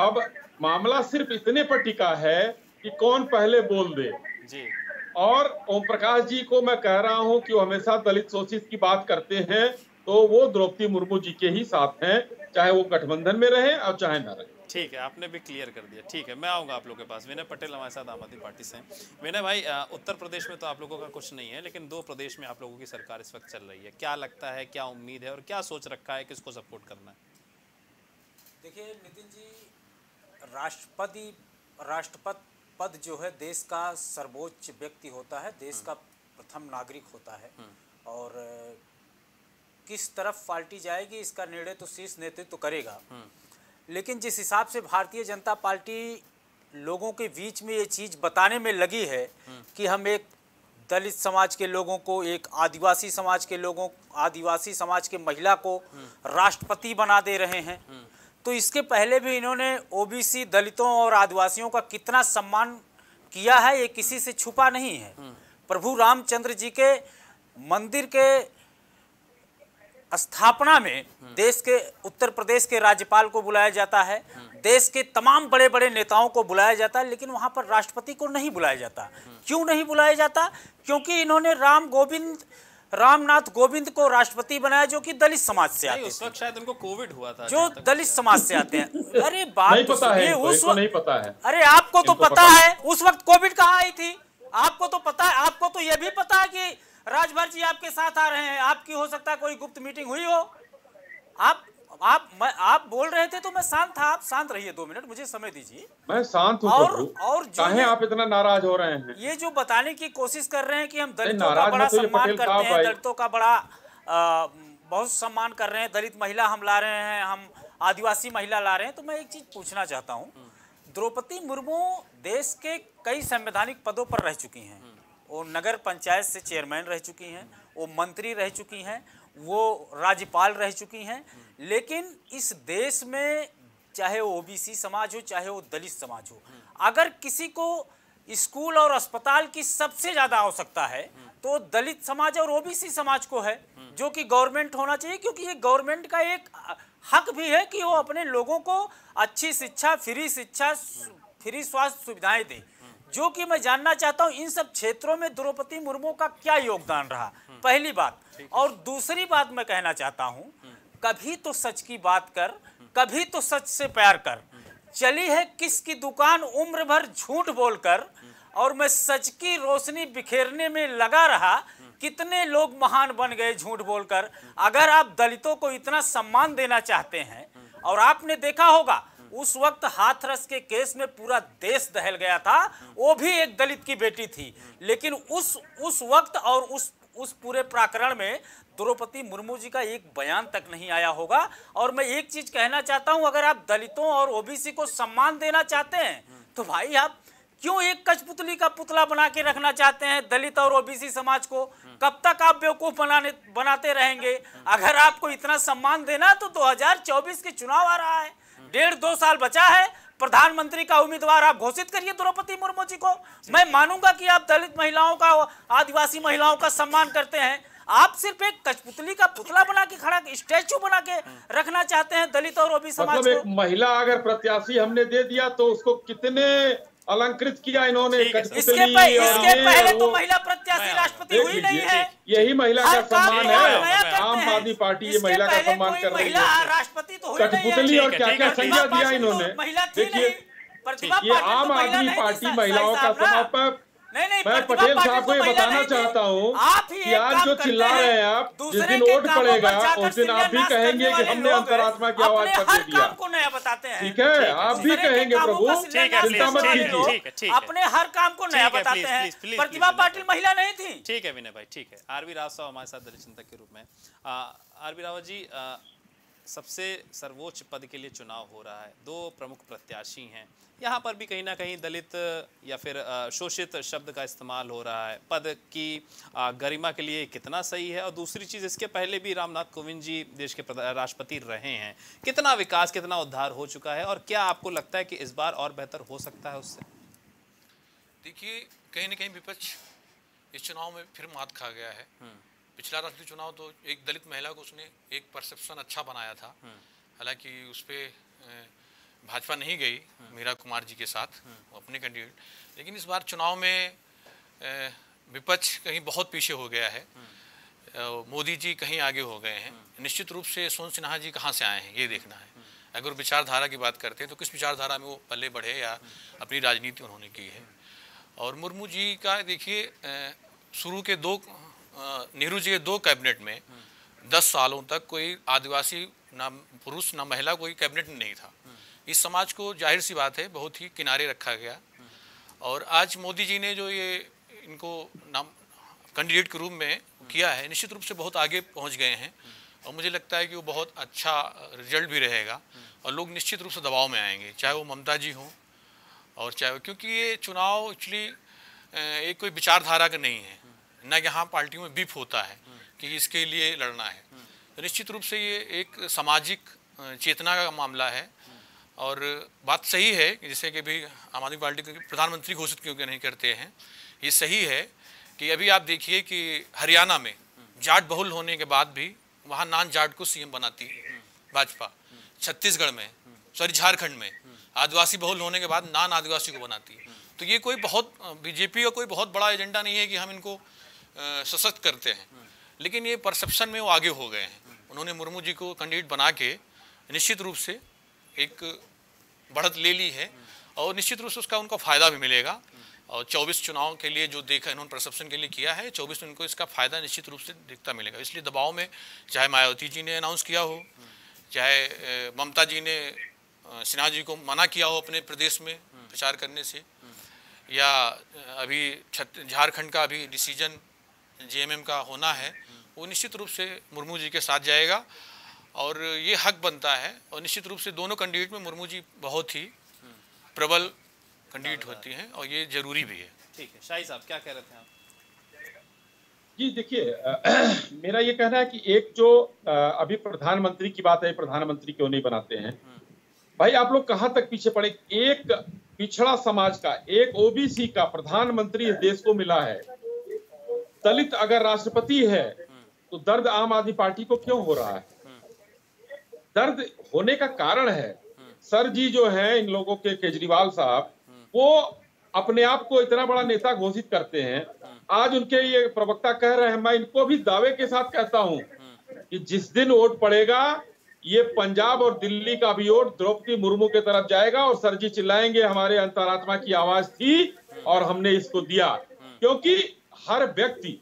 अब मामला सिर्फ इतने पर टिका है कि कौन पहले बोल दे जी। और ओम प्रकाश जी को मैं कह रहा हूँ कि वो हमेशा दलित शोषित की बात करते हैं, तो वो द्रौपदी मुर्मू जी के ही साथ हैं, चाहे वो गठबंधन में रहे और चाहे ना रहे। ठीक है, आपने भी क्लियर कर दिया। ठीक है, मैं आऊँगा आप लोग के पास। विनय पटेल हमारे साथ आम आदमी पार्टी से हैं। विनय भाई, उत्तर प्रदेश में तो आप लोगों का कुछ नहीं है, लेकिन दो प्रदेश में आप लोगों की सरकार इस वक्त चल रही है, क्या लगता है, क्या उम्मीद है और क्या सोच रखा है, किसको सपोर्ट करना है? देखिए नितिन जी, राष्ट्रपति पद जो है देश का सर्वोच्च व्यक्ति होता है, देश का प्रथम नागरिक होता है, और किस तरफ पार्टी जाएगी इसका निर्णय तो शीर्ष नेतृत्व तो करेगा। लेकिन जिस हिसाब से भारतीय जनता पार्टी लोगों के बीच में ये चीज़ बताने में लगी है कि हम एक दलित समाज के लोगों को, एक आदिवासी समाज के लोगों, आदिवासी समाज के महिला को राष्ट्रपति बना दे रहे हैं, तो इसके पहले भी इन्होंने ओबीसी, दलितों और आदिवासियों का कितना सम्मान किया है ये किसी से छुपा नहीं है। प्रभु रामचंद्र जी के मंदिर के स्थापना में देश के उत्तर प्रदेश के राज्यपाल को बुलाया जाता है, देश के तमाम बड़े बड़े नेताओं को बुलाया जाता है, लेकिन वहाँ पर राष्ट्रपति को नहीं बुलाया जाता। क्यों नहीं बुलाया जाता? क्योंकि इन्होंने रामनाथ गोविंद को राष्ट्रपति बनाया, जो कि दलित समाज से आते हैं। उस वक्त शायद उनको कोविड हुआ था, जो दलित समाज से आते हैं। अरे बात तो सुनिए, उस वक्त, अरे आपको तो पता है उस वक्त कोविड कहाँ आई थी, आपको तो पता है, आपको तो यह भी पता है कि राजभर जी आपके साथ आ रहे हैं, आपकी हो सकता है कोई गुप्त मीटिंग हुई हो। आप बोल रहे थे तो मैं शांत था, आप शांत रहिए, 2 मिनट मुझे समय दीजिए, मैं शांत हूं। और जो आप इतना नाराज हो रहे हैं, ये जो बताने की कोशिश कर रहे हैं कि हम दलितों का बड़ा सम्मान करते हैं, दलितों का बड़ा बहुत सम्मान कर रहे हैं, दलित महिला हम ला रहे हैं, हम आदिवासी महिला ला रहे हैं, तो मैं एक चीज पूछना चाहता हूँ। द्रौपदी मुर्मू देश के कई संवैधानिक पदों पर रह चुकी हैं, वो नगर पंचायत से चेयरमैन रह चुकी हैं, वो मंत्री रह चुकी हैं, वो राज्यपाल रह चुकी हैं, लेकिन इस देश में चाहे वो ओबीसी समाज हो चाहे वो दलित समाज हो, अगर किसी को स्कूल और अस्पताल की सबसे ज़्यादा आवश्यकता है तो दलित समाज और ओबीसी समाज को है, जो कि गवर्नमेंट होना चाहिए, क्योंकि ये गवर्नमेंट का एक हक भी है कि वो अपने लोगों को अच्छी शिक्षा, फ्री स्वास्थ्य सुविधाएँ दें, जो कि मैं जानना चाहता हूं इन सब क्षेत्रों में द्रौपदी मुर्मू का क्या योगदान रहा, पहली बात। और दूसरी बात मैं कहना चाहता हूं, कभी तो सच की बात कर, कभी तो सच से प्यार कर, चली है किसकी दुकान उम्र भर झूठ बोलकर, और मैं सच की रोशनी बिखेरने में लगा रहा, कितने लोग महान बन गए झूठ बोलकर। अगर आप दलितों को इतना सम्मान देना चाहते हैं, और आपने देखा होगा उस वक्त हाथरस के केस में पूरा देश दहल गया था, वो भी एक दलित की बेटी थी, लेकिन उस वक्त और उस पूरे प्रकरण में द्रौपदी मुर्मू जी का एक बयान तक नहीं आया होगा। और मैं एक चीज कहना चाहता हूं, अगर आप दलितों और ओबीसी को सम्मान देना चाहते हैं तो भाई आप क्यों एक कठपुतली का पुतला बना के रखना चाहते हैं दलित और ओबीसी समाज को? कब तक आप बेवकूफ बनाते रहेंगे? अगर आपको इतना सम्मान देना तो 2024 के चुनाव आ रहा है, 1.5-2 साल बचा है, प्रधानमंत्री का उम्मीदवार आप घोषित करिए द्रौपदी मुर्मू जी को। मैं मानूंगा कि आप दलित महिलाओं का, आदिवासी महिलाओं का सम्मान करते हैं, आप सिर्फ एक कठपुतली का पुतला बना के, खड़ा स्टैचू बना के रखना चाहते हैं दलित और ओबीसी समाज को। एक महिला अगर प्रत्याशी हमने दे दिया तो उसको कितने अलंकृत किया इन्होंने। इसके पहले तो महिला प्रत्याशी राष्ट्रपति हुई नहीं है, यही महिला का सम्मान है। आम आदमी पार्टी ये महिला का सम्मान कर रही है, राष्ट्रपति तो कठपुतली और क्या क्या संज्ञा दिया इन्होंने। देखिए, ये आम आदमी पार्टी महिलाओं का समापक। मैं पटेल साहब को ये बताना चाहता हूँ कि आज जो चिल्ला रहे हैं आप, जिस दिन वोट पड़ेगा उस दिन आप भी कहेंगे कि हमने अंतरात्मा की आवाज पकड़ दिया, ठीक है? आप भी कहेंगे, प्रभु चिंता मत कीजिए, अपने हर काम को नया बताते हैं। प्रतिभा पाटिल महिला नहीं थी, ठीक है विनय भाई? ठीक है, आर बी राव साहब हमारे साथ दलित चिंतक के रूप में। आर बी राव जी, सबसे सर्वोच्च पद के लिए चुनाव हो रहा है, दो प्रमुख प्रत्याशी हैं। यहाँ पर भी कहीं ना कहीं दलित या फिर शोषित शब्द का इस्तेमाल हो रहा है, पद की गरिमा के लिए कितना सही है। और दूसरी चीज़, इसके पहले भी रामनाथ कोविंद जी देश के राष्ट्रपति रहे हैं, कितना विकास कितना उद्धार हो चुका है और क्या आपको लगता है कि इस बार और बेहतर हो सकता है उससे? देखिए, कहीं ना कहीं विपक्ष इस चुनाव में फिर मात खा गया है। पिछला राष्ट्रीय चुनाव तो एक दलित महिला को उसने एक परसेप्शन अच्छा बनाया था, हालांकि उस पर भाजपा नहीं गई मीरा कुमार जी के साथ, वो अपने कैंडिडेट। लेकिन इस बार चुनाव में विपक्ष कहीं बहुत पीछे हो गया है, मोदी जी कहीं आगे हो गए हैं। निश्चित रूप से यशवंत सिन्हा जी कहाँ से आए हैं ये देखना है। अगर विचारधारा की बात करते हैं तो किस विचारधारा में वो पल्ले बढ़े या अपनी राजनीति उन्होंने की है। और मुर्मू जी का देखिए, शुरू के दो नेहरू जी के दो कैबिनेट में 10 सालों तक कोई आदिवासी ना पुरुष ना महिला कोई कैबिनेट में नहीं था। इस समाज को जाहिर सी बात है बहुत ही किनारे रखा गया। और आज मोदी जी ने जो ये इनको नाम कैंडिडेट के रूप में किया है, निश्चित रूप से बहुत आगे पहुंच गए हैं और मुझे लगता है कि वो बहुत अच्छा रिजल्ट भी रहेगा और लोग निश्चित रूप से दबाव में आएंगे, चाहे वो ममता जी हों और चाहे वो, क्योंकि ये चुनाव एक्चुअली एक कोई विचारधारा का नहीं है ना, यहाँ पार्टियों में बीफ होता है कि इसके लिए लड़ना है। तो निश्चित रूप से ये एक सामाजिक चेतना का मामला है। और बात सही है कि जैसे कि अभी आम आदमी पार्टी के प्रधानमंत्री घोषित क्यों नहीं करते हैं, ये सही है कि अभी आप देखिए कि हरियाणा में जाट बहुल होने के बाद भी वहाँ नान जाट को सीएम बनाती है भाजपा। छत्तीसगढ़ में, सॉरी झारखंड में, आदिवासी बहुल होने के बाद नान आदिवासी को बनाती है। तो ये कोई बहुत बीजेपी का कोई बहुत बड़ा एजेंडा नहीं है कि हम इनको सशक्त करते हैं, लेकिन ये परसेप्शन में वो आगे हो गए हैं। उन्होंने मुर्मू जी को कैंडिडेट बना के निश्चित रूप से एक बढ़त ले ली है और निश्चित रूप से उसका उनको फ़ायदा भी मिलेगा। और 24 चुनाव के लिए जो देखा इन्होंने परसेप्शन के लिए किया है, 24 में उनको इसका फ़ायदा निश्चित रूप से दिखता मिलेगा। इसलिए दबाव में, चाहे मायावती जी ने अनाउंस किया हो, चाहे ममता जी ने सिन्हा जी को मना किया हो अपने प्रदेश में प्रचार करने से, या अभी झारखंड का अभी डिसीजन JMM का होना है, वो निश्चित रूप से मुर्मू जी के साथ जाएगा और ये हक बनता है। और निश्चित रूप से दोनों कैंडिडेट में मुर्मू जी बहुत ही प्रबल कैंडिडेट होती हैं और ये जरूरी भी है। ठीक है, शाही साहब क्या कह रहे थे आप? जी देखिए, मेरा ये कहना है कि एक जो अभी प्रधानमंत्री की बात है, प्रधानमंत्री क्यों नहीं बनाते हैं भाई, आप लोग कहाँ तक पीछे पड़े। एक पिछड़ा समाज का, एक OBC का प्रधानमंत्री इस देश को मिला है। दलित अगर राष्ट्रपति है तो दर्द आम आदमी पार्टी को क्यों हो रहा है? दर्द होने का कारण है सर जी जो हैं इन लोगों के, केजरीवाल साहब, वो अपने आप को इतना बड़ा नेता घोषित करते हैं। आज उनके ये प्रवक्ता कह रहे हैं, मैं इनको भी दावे के साथ कहता हूं कि जिस दिन वोट पड़ेगा ये पंजाब और दिल्ली का भी वोट द्रौपदी मुर्मू के तरफ जाएगा और सर जी चिल्लाएंगे हमारे अंतरात्मा की आवाज थी और हमने इसको दिया। क्योंकि हर व्यक्ति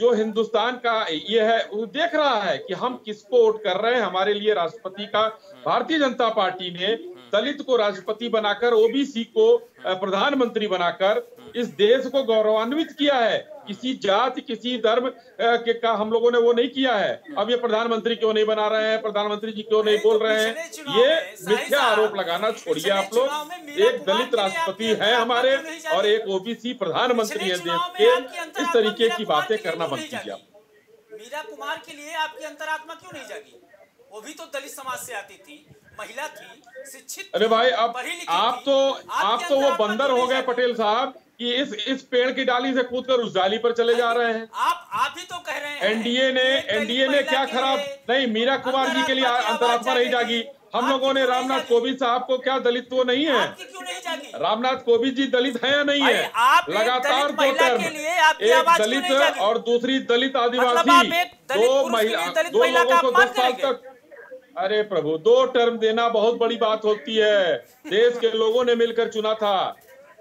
जो हिंदुस्तान का ये है वो देख रहा है कि हम किसको वोट कर रहे हैं। हमारे लिए राष्ट्रपति का भारतीय जनता पार्टी ने दलित को राष्ट्रपति बनाकर, OBC को प्रधानमंत्री बनाकर इस देश को गौरवान्वित किया है। किसी जाति किसी धर्म के का हम लोगों ने वो नहीं किया है। अब ये प्रधानमंत्री क्यों नहीं बना रहे हैं, प्रधानमंत्री जी क्यों नहीं बोल रहे हैं, ये मिथ्या आरोप लगाना छोड़िए आप लोग। एक दलित राष्ट्रपति है हमारे और एक OBC प्रधानमंत्री है देश के, इस तरीके की बातें करना बंद कीजिए। मीरा कुमार के लिए आपकी अंतरात्मा क्यों नहीं जागी? वो भी तो दलित समाज से आती थी, महिला थी, शिक्षित। अरे भाई आप तो वो बंदर हो गए पटेल साहब कि इस पेड़ की डाली से कूदकर उस डाली पर चले जा रहे हैं। आप ही तो कह रहे हैं एनडीए ने क्या खराब नहीं। मीरा कुमार जी के लिए अंतरात्मा नहीं जागी। हम लोगों ने रामनाथ कोविंद साहब को क्या दलित वो नहीं है? रामनाथ कोविंद जी दलित है या नहीं है? लगातार 2 टर्म एक दलित और दूसरी दलित आदिवासी, 2 महिला को 10 साल तक। अरे प्रभु, 2 टर्म देना बहुत बड़ी बात होती है। देश के लोगों ने मिलकर चुना था।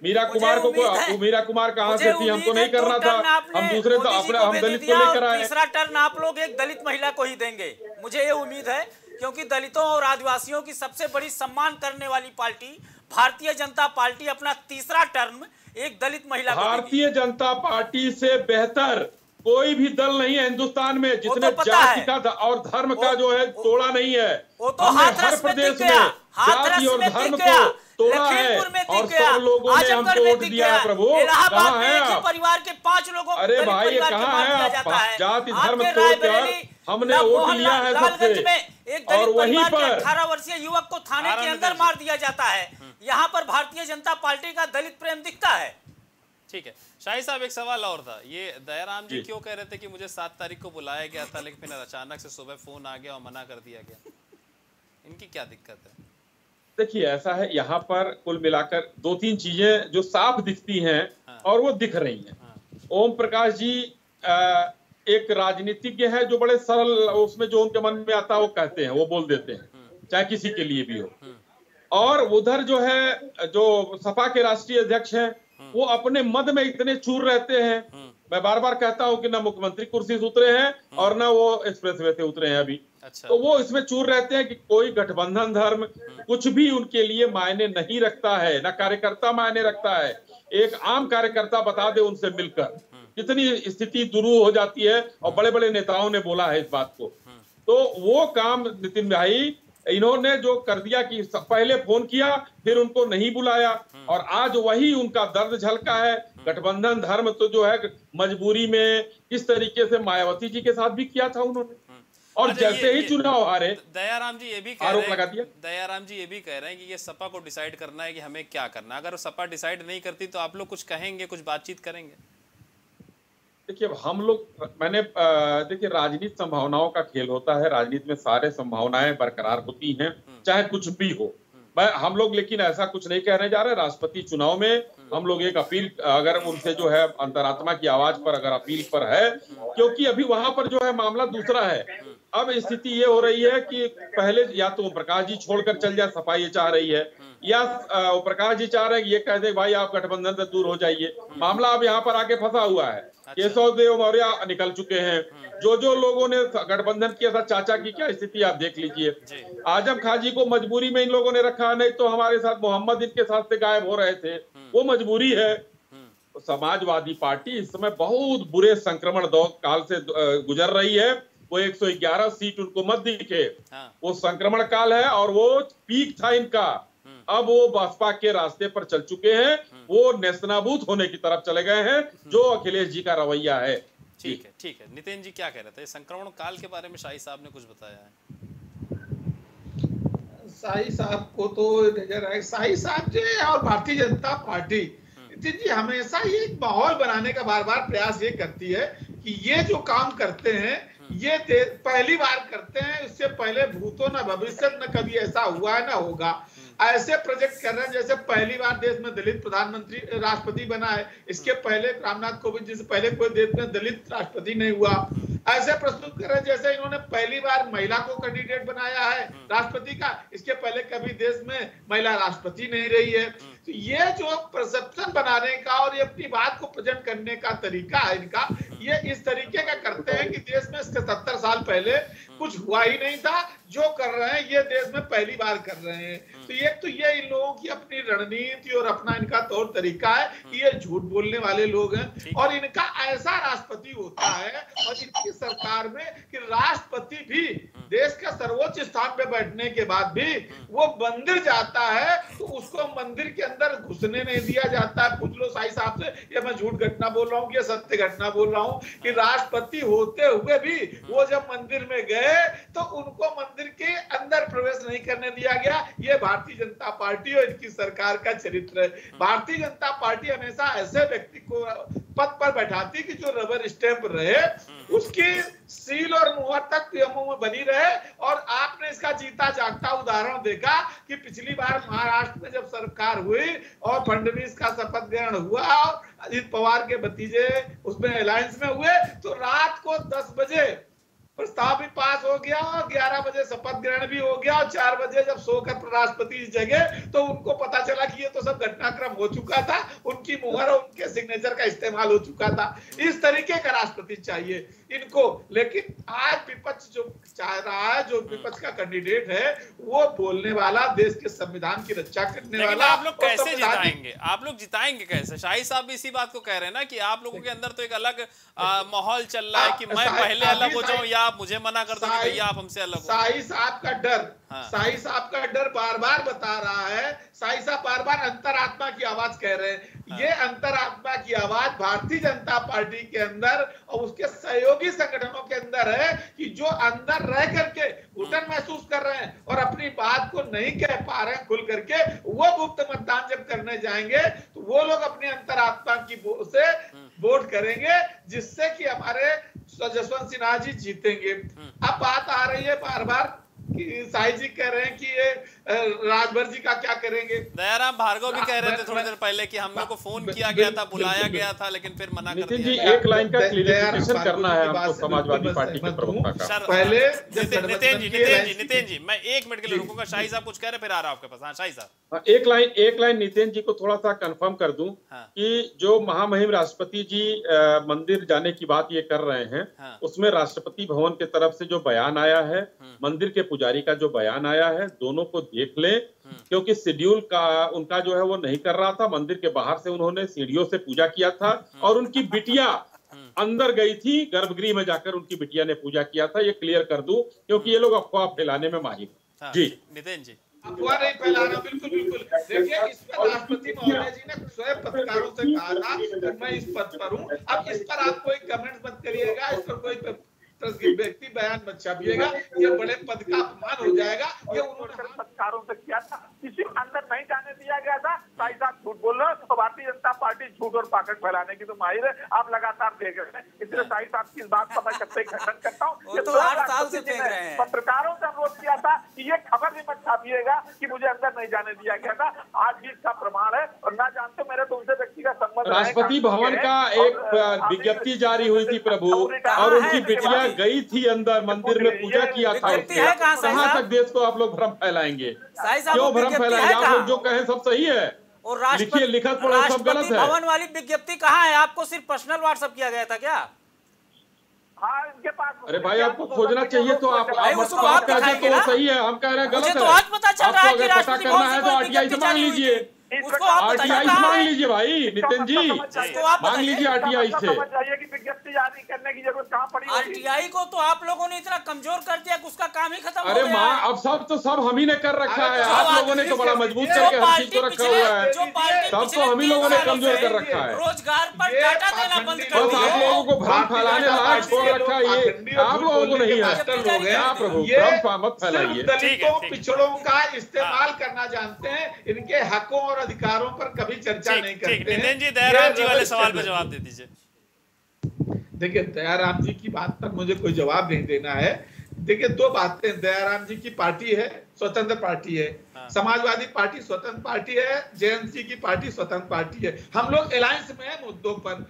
मीरा कुमार को मीरा कुमार कहाँ से थी? हमको नहीं करना था, हम दूसरे हम दलित को लेकर आए। 3रा टर्न आप लोग एक दलित महिला को ही देंगे, मुझे ये उम्मीद है, क्योंकि दलितों और आदिवासियों की सबसे बड़ी सम्मान करने वाली पार्टी भारतीय जनता पार्टी अपना 3रा टर्म एक दलित महिला। भारतीय जनता पार्टी से बेहतर कोई भी दल नहीं है हिंदुस्तान में जिसने तो जाति का और धर्म का जो है तोड़ा नहीं है। हमने हर प्रदेश में जाति और धर्म को तोड़ा है और सब लोगों ने हमको वोट दिया है। प्रभु कहाँ है आप? परिवार के 5 लोगों को, अरे भाई ये कहाँ है आप? जाति धर्म तोड़कर हमने वोट लिया है सबसे। एक दलित परिवार के 18 वर्षीय युवक को थाने के अंदर मार दिया जाता है। यहाँ पर भारतीय जनता पार्टी का दलित प्रेम दिखता है। ठीक है शाही साहब, एक सवाल और था, ये दयाराम जी क्यों कह रहे थे कि मुझे 7 तारीख को बुलाया गया था लेकिन फिर अचानक से सुबह फोन आ गया और मना कर दिया गया, इनकी क्या दिक्कत है? देखिए ऐसा है, यहाँ पर कुल मिलाकर 2-3 चीजें जो साफ दिखती हैं और वो दिख रही हैं। ओम प्रकाश जी एक राजनीतिज्ञ है जो बड़े सरल, उसमें जो उनके मन में आता है वो कहते हैं, वो बोल देते हैं चाहे किसी के लिए भी हो। और उधर जो है जो सपा के राष्ट्रीय अध्यक्ष हैं वो अपने मद में इतने चूर रहते हैं। मैं बार-बार कहता हूँ कि ना मुख्यमंत्री कुर्सी से उतरे हैं और ना वो एक्सप्रेसवे से उतरे हैं अभी। अच्छा। तो वो इसमें चूर रहते हैं कि कोई गठबंधन धर्म कुछ भी उनके लिए मायने नहीं रखता है, ना कार्यकर्ता मायने रखता है। एक आम कार्यकर्ता बता दे उनसे मिलकर कितनी स्थिति दुरूह हो जाती है और बड़े बड़े नेताओं ने बोला है इस बात को। तो वो काम नितिन भाई इन्होंने जो कर दिया कि पहले फोन किया फिर उनको नहीं बुलाया और आज वही उनका दर्द झलका है। गठबंधन धर्म तो जो है मजबूरी में किस तरीके से मायावती जी के साथ भी किया था उन्होंने, और जैसे ही चुनाव हारे दयाराम जी ये भी आरोप लगा दिया। दयाराम जी ये भी कह रहे हैं कि ये सपा को डिसाइड करना है कि हमें क्या करना, अगर सपा डिसाइड नहीं करती तो आप लोग कुछ कहेंगे, कुछ बातचीत करेंगे? देखिए हम लोग, मैंने देखिए राजनीति संभावनाओं का खेल होता है, राजनीति में सारे संभावनाएं बरकरार होती हैं चाहे कुछ भी हो। हम लोग लेकिन ऐसा कुछ नहीं कहने जा रहे। राष्ट्रपति चुनाव में हम लोग एक अपील, अगर उनसे जो है अंतरात्मा की आवाज पर अगर अपील पर है, क्योंकि अभी वहां पर जो है मामला दूसरा है। अब स्थिति ये हो रही है कि पहले या तो ओम प्रकाश जी छोड़कर चल जाए, सपा ये चाह रही है, या ओम प्रकाश जी चाह रहे हैं ये कह दे भाई आप गठबंधन से दूर हो जाइए। मामला अब यहाँ पर आके फंसा हुआ है। केशव देव मौर्य निकल चुके हैं, जो जो लोगों ने गठबंधन किया था, चाचा की क्या स्थिति आप देख लीजिए। आजम खान जी को मजबूरी में इन लोगों ने रखा, नहीं तो हमारे साथ मोहम्मद इनके साथ से गायब हो रहे थे, वो मजबूरी है। समाजवादी पार्टी इस समय बहुत बुरे संक्रमण दौर काल से गुजर रही है। वो 111 सीट उनको मत दिखे, वो संक्रमण काल है और वो पीक था इनका। अब वो बसपा के रास्ते पर चल चुके हैं, वो नेस्तनाबूत होने की तरफ चले गए हैं, जो अखिलेश जी का रवैया है। ठीक है, ठीक है। नितिन जी क्या कह रहे थे संक्रमण काल के बारे में? शाही साहब ने कुछ बताया है? शाही साहब को तो नजर आए, शाही साहब जी और भारतीय जनता पार्टी जी हमेशा ये माहौल बनाने का बार बार प्रयास ये करती है कि ये जो काम करते हैं ये पहली बार करते हैं, इससे पहले भूतों न भविष्य न कभी ऐसा हुआ है ना होगा। ऐसे प्रोजेक्ट कर रहे हैं जैसे पहली बार देश में दलित प्रधानमंत्री राष्ट्रपति बना है, इसके पहले रामनाथ कोविंद जी से पहले कोई देश में दलित राष्ट्रपति नहीं हुआ। ऐसे प्रस्तुत कर रहे हैं जैसे इन्होंने पहली बार महिला को कैंडिडेट बनाया है राष्ट्रपति का, इसके पहले कभी देश में महिला राष्ट्रपति नहीं रही है। तो ये जो परसेप्शन बनाने का और ये अपनी बात को प्रेजेंट करने का तरीका है इनका, ये इस तरीके का करते हैं कि देश में इसके 70 साल पहले कुछ हुआ ही नहीं था, जो कर रहे हैं ये देश में पहली बार कर रहे हैं। तो ये इन लोगों की अपनी रणनीति और अपना इनका तौर तरीका है कि ये झूठ बोलने वाले लोग हैं। और इनका ऐसा राष्ट्रपति होता है और इनकी सरकार में कि राष्ट्रपति भी देश का सर्वोच्च स्थान पे बैठने के बाद भी वो मंदिर जाता है तो उसको मंदिर के अंदर घुसने नहीं दिया जाता है। पूछ लो शाही साहब से, ये मैं झूठ घटना बोल रहा हूँ, ये सत्य घटना बोल रहा हूँ कि राष्ट्रपति होते हुए भी वो जब मंदिर में गए तो उनको मंदिर के अंदर प्रवेश नहीं करने दिया गया। ये भारतीय जनता पार्टी और इनकी सरकार का चरित्र है। भारतीय जनता पार्टी हमेशा ऐसे व्यक्ति को पद पर बैठाती कि जो रबर स्टैंप रहे, उसकी सील और मुहर तक नियमों में बनी रहे। और आपने इसका जीता जागता उदाहरण देखा कि पिछली बार महाराष्ट्र में जब सरकार हुई और फडणवीस का शपथ ग्रहण हुआ और अजित पवार के भतीजे उसमें अलायंस में हुए तो रात को 10 बजे प्रस्ताव भी पास हो गया और 11 बजे शपथ ग्रहण भी हो गया और 4 बजे जब सोकर राष्ट्रपति जगे तो उनको पता चला कि ये तो सब घटनाक्रम हो चुका था, उनकी मुहर और उनके सिग्नेचर का इस्तेमाल हो चुका था। इस तरीके का राष्ट्रपति चाहिए इनको। लेकिन आज विपक्ष जो चाह रहा है, जो विपक्ष का कैंडिडेट है वो बोलने वाला, देश के संविधान की रक्षा करने वाला। आप लोग कैसे जिताएंगे, आप लोग जिताएंगे कैसे? शाही साहब भी इसी बात को कह रहे हैं ना कि आप लोगों के अंदर तो एक अलग माहौल चल रहा है कि मैं पहले अलग हो जाऊं या आप मुझे मना कर दो कि भैया आप हमसे अलग हो। शाही साहब का डर, शाही साहब का डर बार बार बता रहा है, शाही साहब बार बार अंतरात्मा की आवाज कह रहे हैं। ये अंतरात्मा की आवाज भारतीय जनता पार्टी के अंदर और उसके सहयोगी संगठनों के अंदर है कि जो अंदर रह करके घुटन महसूस कर रहे हैं और अपनी बात को नहीं कह पा रहे खुल करके, वो गुप्त मतदान जब करने जाएंगे तो वो लोग अपने अंतरात्मा की से वोट करेंगे, जिससे कि हमारे यशवंत सिन्हा जी जीतेंगे। अब बात आ रही है बार बार कि शाही जी कह रहे हैं कि ये राजभर जी का क्या करेंगे। दयाराम भार्गव भी कह रहे थे थोड़ी देर पहले कि हम लोग को फोन किया गया था, बुलाया गया था, लेकिन फिर मना कर दिया। जी एक लाइन का क्लियरिफिकेशन करना है हमको समाजवादी पार्टी के प्रवक्ता का। पहले नितिन जी मैं एक मिनट के लिए रुकूंगा, शाही साहब कुछ कह रहे फिर आ रहा आपके पास। हाँ शाही साहब एक लाइन नितिन जी को थोड़ा सा कंफर्म कर दूं कि जो महामहिम राष्ट्रपति जी मंदिर जाने की बात ये कर रहे हैं, उसमें राष्ट्रपति भवन के तरफ से जो बयान आया है, मंदिर के पुजारी का जो बयान आया है, दोनों को देख ले, क्योंकि शेड्यूल का उनका जो है वो नहीं कर रहा था। मंदिर के बाहर से उन्होंने सीढ़ियों से पूजा किया था और उनकी बिटिया अंदर गई थी, गर्भगृह में जाकर उनकी बिटिया ने पूजा किया था। ये क्लियर कर दूं क्योंकि ये लोग अफवाह फैलाने में माहिर हैं। जी नितिन जी, अफवाह नहीं फैलाना, बिल्कुल बिल्कुल। देखिए इस पर राष्ट्रपति महोदय जी ने स्वयं पत्रकारों से कहा था कि मैं इस पद पर हूँ, अब इस पर आप कोई कमेंट मत करिएगा, इस पर कोई व्यक्ति बयान मत छापिएगा, ये बड़े पद का अपमान हो जाएगा। ये उन्होंने पत्रकारों से किया था, किसी अंदर नहीं जाने दिया गया था। शाही साहब झूठ बोल रहे हैं, तो भारतीय जनता पार्टी झूठ और पाखंड फैलाने की तो माहिर है, आप लगातार देख रहे हैं। इसलिए शाही साहब की इस बात का मैं सबसे खंडन करता हूँ। पत्रकारों से अनुरोध किया था कि ये खबर भी मत छापिएगा कि मुझे अंदर नहीं जाने दिया गया था, आज भी इसका प्रमाण है। और ना जानते मेरे तो उनसे व्यक्ति का संबंध। राष्ट्रपति भवन का एक विज्ञप्ति जारी हुई थी प्रभु, और उनकी बेटिया गई थी अंदर मंदिर में पूजा किया था। कहाँ तक देश को आप लोग भ्रम फैलाएंगे? क्यों भ्रम फैलाएंगे? आप लोग जो कहें सब सही है और राष्ट्रपति लिखा पड़ा सब गलत है। भवन वाली विज्ञप्ति कहाँ है? आपको सिर्फ पर्सनल व्हाट्सएप किया गया था क्या? हाँ इनके पास। अरे भाई आपको खोजना चाहिए तो आप सही है, हम कह रहे हैं गलत है। आपको अगर पता करना है तो आरटीआई से मांग लीजिए, आरटीआई से मांग लीजिए भाई नितिन जी, मांग लीजिए आरटीआई से। विज्ञप्ति जारी करने की जरूरत कहाँ पड़ी? आरटीआई को तो आप लोगों ने इतना कमजोर कर दिया कि उसका काम ही खत्म हो गया। अरे माँ अब सब तो सब हम ही ने कर रखा है, आप लोगों ने तो बड़ा मजबूत करके हर चीज को रखा हुआ है, सब तो हम ही लोगों ने कमजोर कर रखा है। रोजगार पर डाटा देना बंद कर दिया, आप लोगों को भ्रम फैलाने लायक छोड़ रखा है, ये आप लोगों को नहीं है। आप प्रभु भ्रम मत फैलाइए। दलितों पिछड़ों का इस्तेमाल करना जानते हैं, इनके हकों और अधिकारों पर कभी चर्चा नहीं करते। नितिन जी दयाराम जी वाले सवाल पर जवाब दे दीजिए। देखिए दयाराम जी की बात पर मुझे कोई जवाब नहीं देना है। देखिए दो बातें, दयाराम जी की पार्टी है स्वतंत्र पार्टी है, समाजवादी पार्टी स्वतंत्र पार्टी है, जयंत जी की पार्टी स्वतंत्र पार्टी है, हम लोग अलायंस में है मुद्दों पर।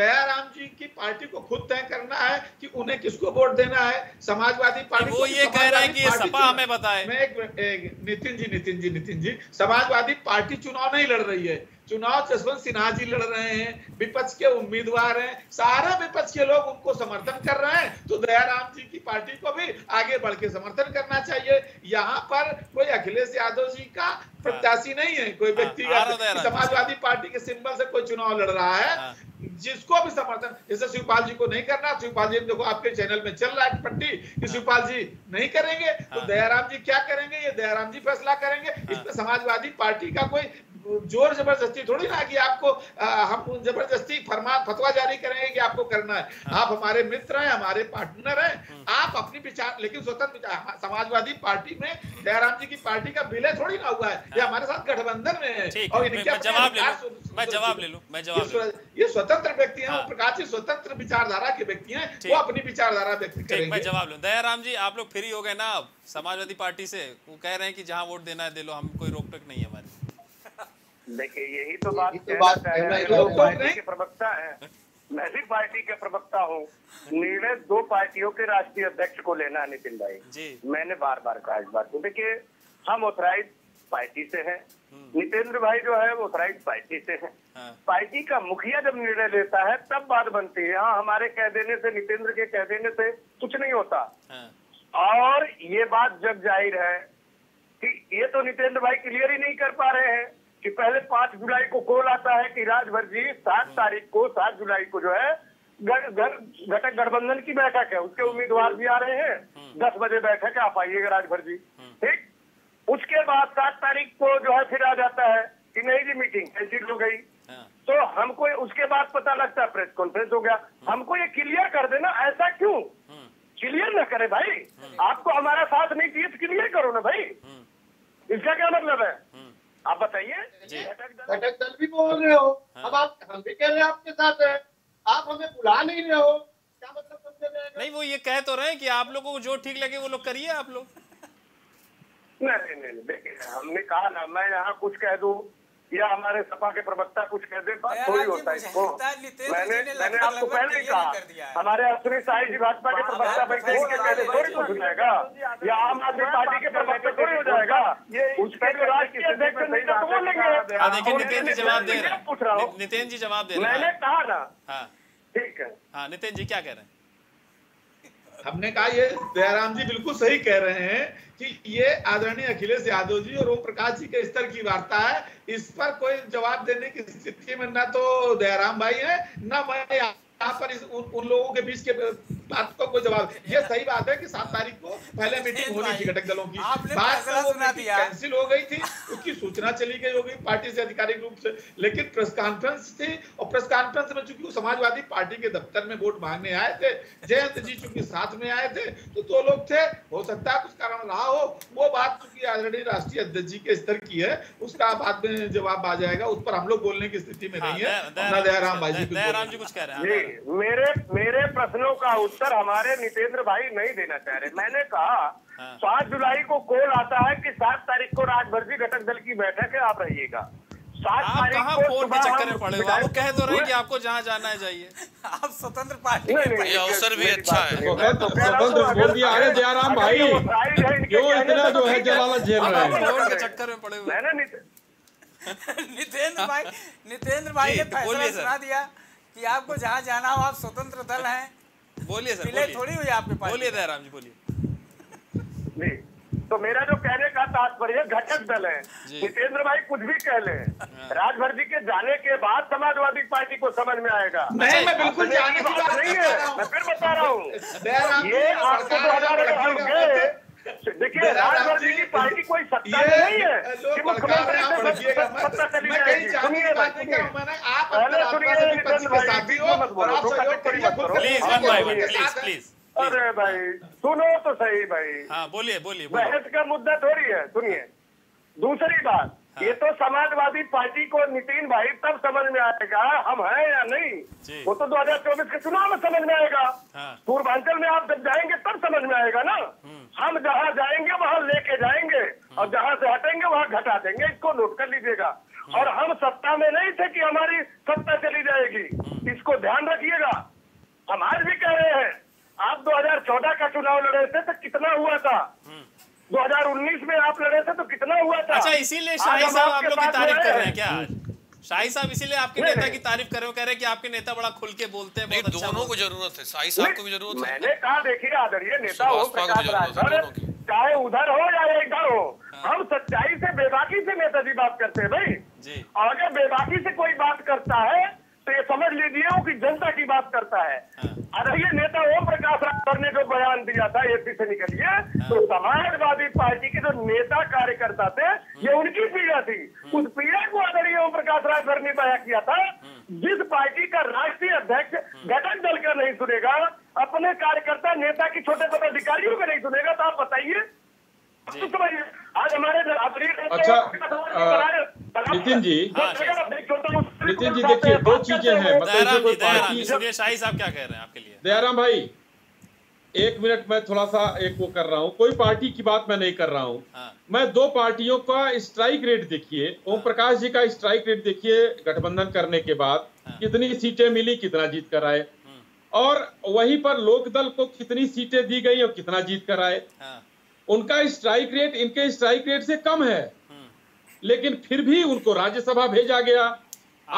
दयाराम जी की पार्टी को खुद तय करना है कि उन्हें किसको वोट देना है। समाजवादी पार्टी वो ये कह रहा है कि सपा हमें बताए। मैं नितिन जी समाजवादी पार्टी चुनाव नहीं लड़ रही है, चुनाव यशवंत सिन्हा जी लड़ रहे हैं, विपक्ष के उम्मीदवार हैं, सारे विपक्ष के लोग उनको समर्थन कर रहे हैं, तो दयाराम जी की पार्टी को भी आगे बढ़ के समर्थन करना चाहिए। यहाँ पर कोई अखिलेश यादव जी का प्रत्याशी नहीं है, कोई व्यक्ति समाजवादी पार्टी के सिंबल से कोई चुनाव लड़ रहा है, जिसको भी समर्थन, जैसे शिवपाल जी को नहीं करना, शिवपाल जी देखो आपके चैनल में चल रहा है पट्टी कि शिवपाल जी नहीं करेंगे तो दयाराम जी क्या करेंगे, ये दयाराम जी फैसला करेंगे। इसमें समाजवादी पार्टी का कोई जोर जबरदस्ती थोड़ी ना कि आपको हम जबरदस्ती फतवा जारी करेंगे कि आपको करना है। आप हमारे मित्र हैं, हमारे पार्टनर हैं, आप अपनी विचार, लेकिन स्वतंत्र विचार। समाजवादी पार्टी में दयाराम जी की पार्टी का विलय थोड़ी ना हुआ है, ये हमारे साथ गठबंधन में है। और ये स्वतंत्र व्यक्ति हैं, ओम प्रकाश जी स्वतंत्र विचारधारा के व्यक्ति हैं, वो अपनी विचारधारा व्यक्त करेंगे। मैं जवाब लूं। दयाराम जी आप लोग फ्री हो गए ना अब समाजवादी पार्टी से? वो कह रहे हैं कि जहाँ वोट देना है दे लो, हम कोई रोक टोक नहीं है हमारी। देखिए यही तो बात है, प्रवक्ता है, मैं भी पार्टी का प्रवक्ता हूँ। निर्णय दो पार्टियों के राष्ट्रीय अध्यक्ष को लेना है नितिन भाई, मैंने बार बार कहा इस बात को। देखिये हम ऑथराइज पार्टी से है, नितेंद्र भाई जो है वो ऑथराइज पार्टी से है। पार्टी का मुखिया जब निर्णय लेता है तब बात बनती है। हाँ हमारे कह देने से, नितेंद्र के कह देने से कुछ नहीं होता। और ये बात जब जाहिर है कि ये तो नितेंद्र भाई क्लियर ही नहीं कर पा रहे हैं कि पहले 5 जुलाई को कॉल आता है कि राजभर जी 7 जुलाई को जो है घटक गठबंधन की बैठक है, उसके उम्मीदवार भी आ रहे हैं, 10 बजे बैठक है, आप आइएगा राजभर जी, ठीक। उसके बाद 7 तारीख को जो है फिर आ जाता है कि नहीं जी मीटिंग कैंसिल हो गई, तो हमको उसके बाद पता लगता है प्रेस कॉन्फ्रेंस हो गया। हमको ये क्लियर कर देना, ऐसा क्यों क्लियर न करे भाई, आपको हमारा साथ नहीं चाहिए क्लियर करो ना भाई, इसका क्या मतलब है आप बताइए। घटक दल भी बोल रहे हो, अब आप हम भी कह रहे हैं आपके साथ है, आप हमें बुला नहीं रहे हो, क्या मतलब समझे नहीं। वो ये कह तो रहे हैं कि आप लोगों को जो ठीक लगे वो लोग करिए आप लोग। नहीं नहीं देखिए, हमने कहा ना, मैं यहाँ कुछ कह दूं या हमारे सपा के प्रवक्ता कुछ कह दे, बात थोड़ी होता है इसको। मैंने आपको पहले ही कहा, हमारे सुनी शाही जी भाजपा के प्रवक्ता बैठे थोड़ी हो जाएगा या आम आदमी पार्टी के प्रवक्ता थोड़ी हो जाएगा, उस पर राष्ट्रीय अध्यक्ष नहीं तो बोल लेंगे। नितिन जी जवाब दे रहे, पूछ रहा हूँ नितिन जी जवाब दे रहे, मैंने कहा ना, ठीक है। हाँ नितिन जी क्या कह रहे हैं? हमने कहा ये दयाराम जी बिल्कुल सही कह रहे हैं कि ये आदरणीय अखिलेश यादव जी और ओम प्रकाश जी के स्तर की वार्ता है, इस पर कोई जवाब देने की स्थिति में ना तो दयाराम भाई है ना मैं यहाँ पर उन लोगों के बीच के बात को कोई जवाब। ये सही बात है कि 7 तारीख को पहले मीटिंग होनी थी घटक दलों की, बात कैंसिल हो गई थी, उसकी सूचना चली गई होगी पार्टी से आधिकारिक रूप से, लेकिन प्रेस कॉन्फ्रेंस थी और प्रेस कॉन्फ्रेंस में चूंकि समाजवादी पार्टी के दफ्तर में वोट मांगने आए थे, जयंत जी चूंकि साथ में आए थे, तो 2 लोग थे, हो सकता है कुछ कारण रहा हो। वो बात चूंकि ऑलरेडी राष्ट्रीय अध्यक्ष जी के स्तर की है, उसका बाद में जवाब आ जाएगा, उस पर हम लोग बोलने की स्थिति में नहीं है। दयाराम भाई जी कुछ कह रहे हैं, मेरे प्रश्नों का उत्तर हमारे नितेंद्र भाई नहीं देना चाह रहे। मैंने कहा 7 जुलाई को कॉल आता है कि 7 तारीख को राजभर जी घटक दल की बैठक है, आप रहिएगा। 7 तारीख को फोन के चक्कर में पड़े हो, वो कह तो रहे कि आपको जहाँ जाना है जाइए, आप स्वतंत्र पार्टी के अवसर भी अच्छा है तो दयाराम भाई क्यों इतना जो है जलालत झेल रहे हैं, फोन के चक्कर में पड़े हुए। नितेंद्र भाई ने फैसला सुना दिया कि आपको जहाँ जाना हो, आप स्वतंत्र दल हैं, बोलिए सर, थोड़ी हुई आपके पास, बोलिए दयाराम जी बोलिए। तो मेरा जो कहने का तात्पर्य घटक दल है, नितेंद्र भाई कुछ भी कह ले, राजभर जी के जाने के बाद समाजवादी पार्टी को समझ में आएगा। नहीं मैं बिल्कुल जाने की बात नहीं है, मैं फिर बता रहा हूँ, ये आपको 2000 देखिए राजभर जी की पार्टी कोई सत्ता नहीं है कि मुख्यमंत्री सत्ता चली जाएगी। सुनिए बात नहीं करूं मैंने, आप पहले सुनिए नितिन भाई, साथी हो और आप सहयोग करिए प्लीज प्लीज। अरे भाई सुनो तो सही भाई, हाँ बोलिए बोलिए, बहस का मुद्दा थोड़ी है। सुनिए दूसरी बात, ये तो समाजवादी पार्टी को नितिन भाई तब समझ में आएगा हम हैं या नहीं, वो तो 2024 के चुनाव में समझ में आएगा। पूर्वांचल में आप जब जाएंगे तब समझ में आएगा ना, हम जहाँ जाएंगे वहाँ लेके जाएंगे और जहाँ से हटेंगे वहाँ घटा देंगे, इसको नोट कर लीजिएगा। और हम सत्ता में नहीं थे कि हमारी सत्ता चली जाएगी, इसको ध्यान रखिएगा। हम आज भी कह रहे हैं, आप 2014 का चुनाव लड़े थे तो कितना हुआ था, 2019 में आप लड़े थे तो कितना हुआ था। अच्छा इसीलिए शाही साहब आप लोग की तारीफ कर रहे हैं क्या? शाही साहब इसीलिए आपके नेता की तारीफ कर रहे हो, कह रहे हैं कि आपके नेता बड़ा खुल के बोलते हैं, बहुत अच्छा। दोनों को जरूरत है, शाही साहब को भी जरूरत है। मैंने कहा देखिए आदरणीय नेता ओम प्रकाश राजभर, चाहे उधर हो या इधर हो, हम सच्चाई से बेबाकी से नेताजी बात करते हैं भाई। अगर बेबाकी से कोई बात करता है तो ये समझ लीजिए वो कि जनता की बात करता है। अरे ये नेता ओम प्रकाश राजभर ने जो बयान दिया था एपी से निकलिए, तो समाजवादी पार्टी के जो नेता कार्यकर्ता थे ये उनकी पीड़ा थी, उस पीड़ा को आदरणीय ओम प्रकाश राजभर ने बयां किया था। जिस पार्टी का राष्ट्रीय अध्यक्ष घटक दल का नहीं सुनेगा, अपने कार्यकर्ता नेता की छोटे छोटे अधिकारियों का नहीं सुनेगा, तो आप बताइए आज हमारे नितिन जी देखिए दो चीजें हैं। शाही साहब क्या कह रहे हैं आपके लिए? दयाराम भाई एक मिनट, मैं थोड़ा सा एक वो कर रहा हूँ, कोई पार्टी की बात मैं नहीं कर रहा हूँ। मैं 2 पार्टियों का स्ट्राइक रेट देखिए, ओम प्रकाश जी का स्ट्राइक रेट देखिए गठबंधन करने के बाद, कितनी सीटें मिली कितना जीत कर आए, और वहीं पर लोकदल को कितनी सीटें दी गई और कितना जीत कर आए। उनका स्ट्राइक रेट इनके स्ट्राइक रेट से कम है, लेकिन फिर भी उनको राज्यसभा भेजा गया,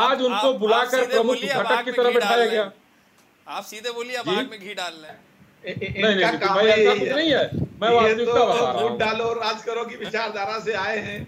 आज उनको बुलाकर प्रमुख घटक की तरफ बैठाया गया। आप सीधे बोलिए, अब आग में घी डाल रहे हैं। नहीं, ऐसा कुछ नहीं है। ये तो वोट डालो और राज करो की विचारधारा से आए हैं।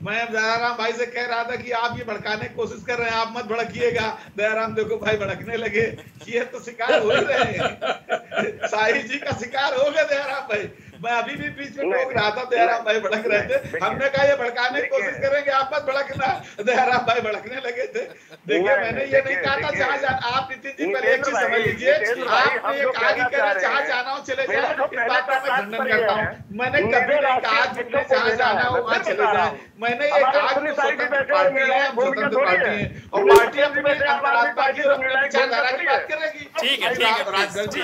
मैं दयाराम भाई से कह रहा था कि आप ये भड़काने की कोशिश कर रहे हैं, आप मत भड़किएगा। दयाराम देखो भाई भड़कने लगे, ये तो शिकार हो ही रहे हैं, शाही जी का शिकार हो गए दयाराम भाई। मैं अभी भी बीच में टोक रहा था, दयाराम भाई भड़क रहे थे, हमने कहा ये भड़काने की कोशिश करेंगे, आप मत भड़कना। दयाराम भाई भड़कने लगे थे। देखिए मैंने ये नहीं कहा था जहाँ जाना, आप नितिन जी पर एक चीज समझ लीजिए, आपने ये कहा कि जहाँ जाना हो चले जाए, इस बात का मैं खंडन करता हूँ। मैंने कभी नहीं कहा जितने जहाँ जाना हो वहाँ चले जाए। मैंने ये कहा कि स्वतंत्र पार्टी है, स्वतंत्र पार्टी है और पार्टी अपनी आम आदमी पार्टी विचारधारा की बात करेगी।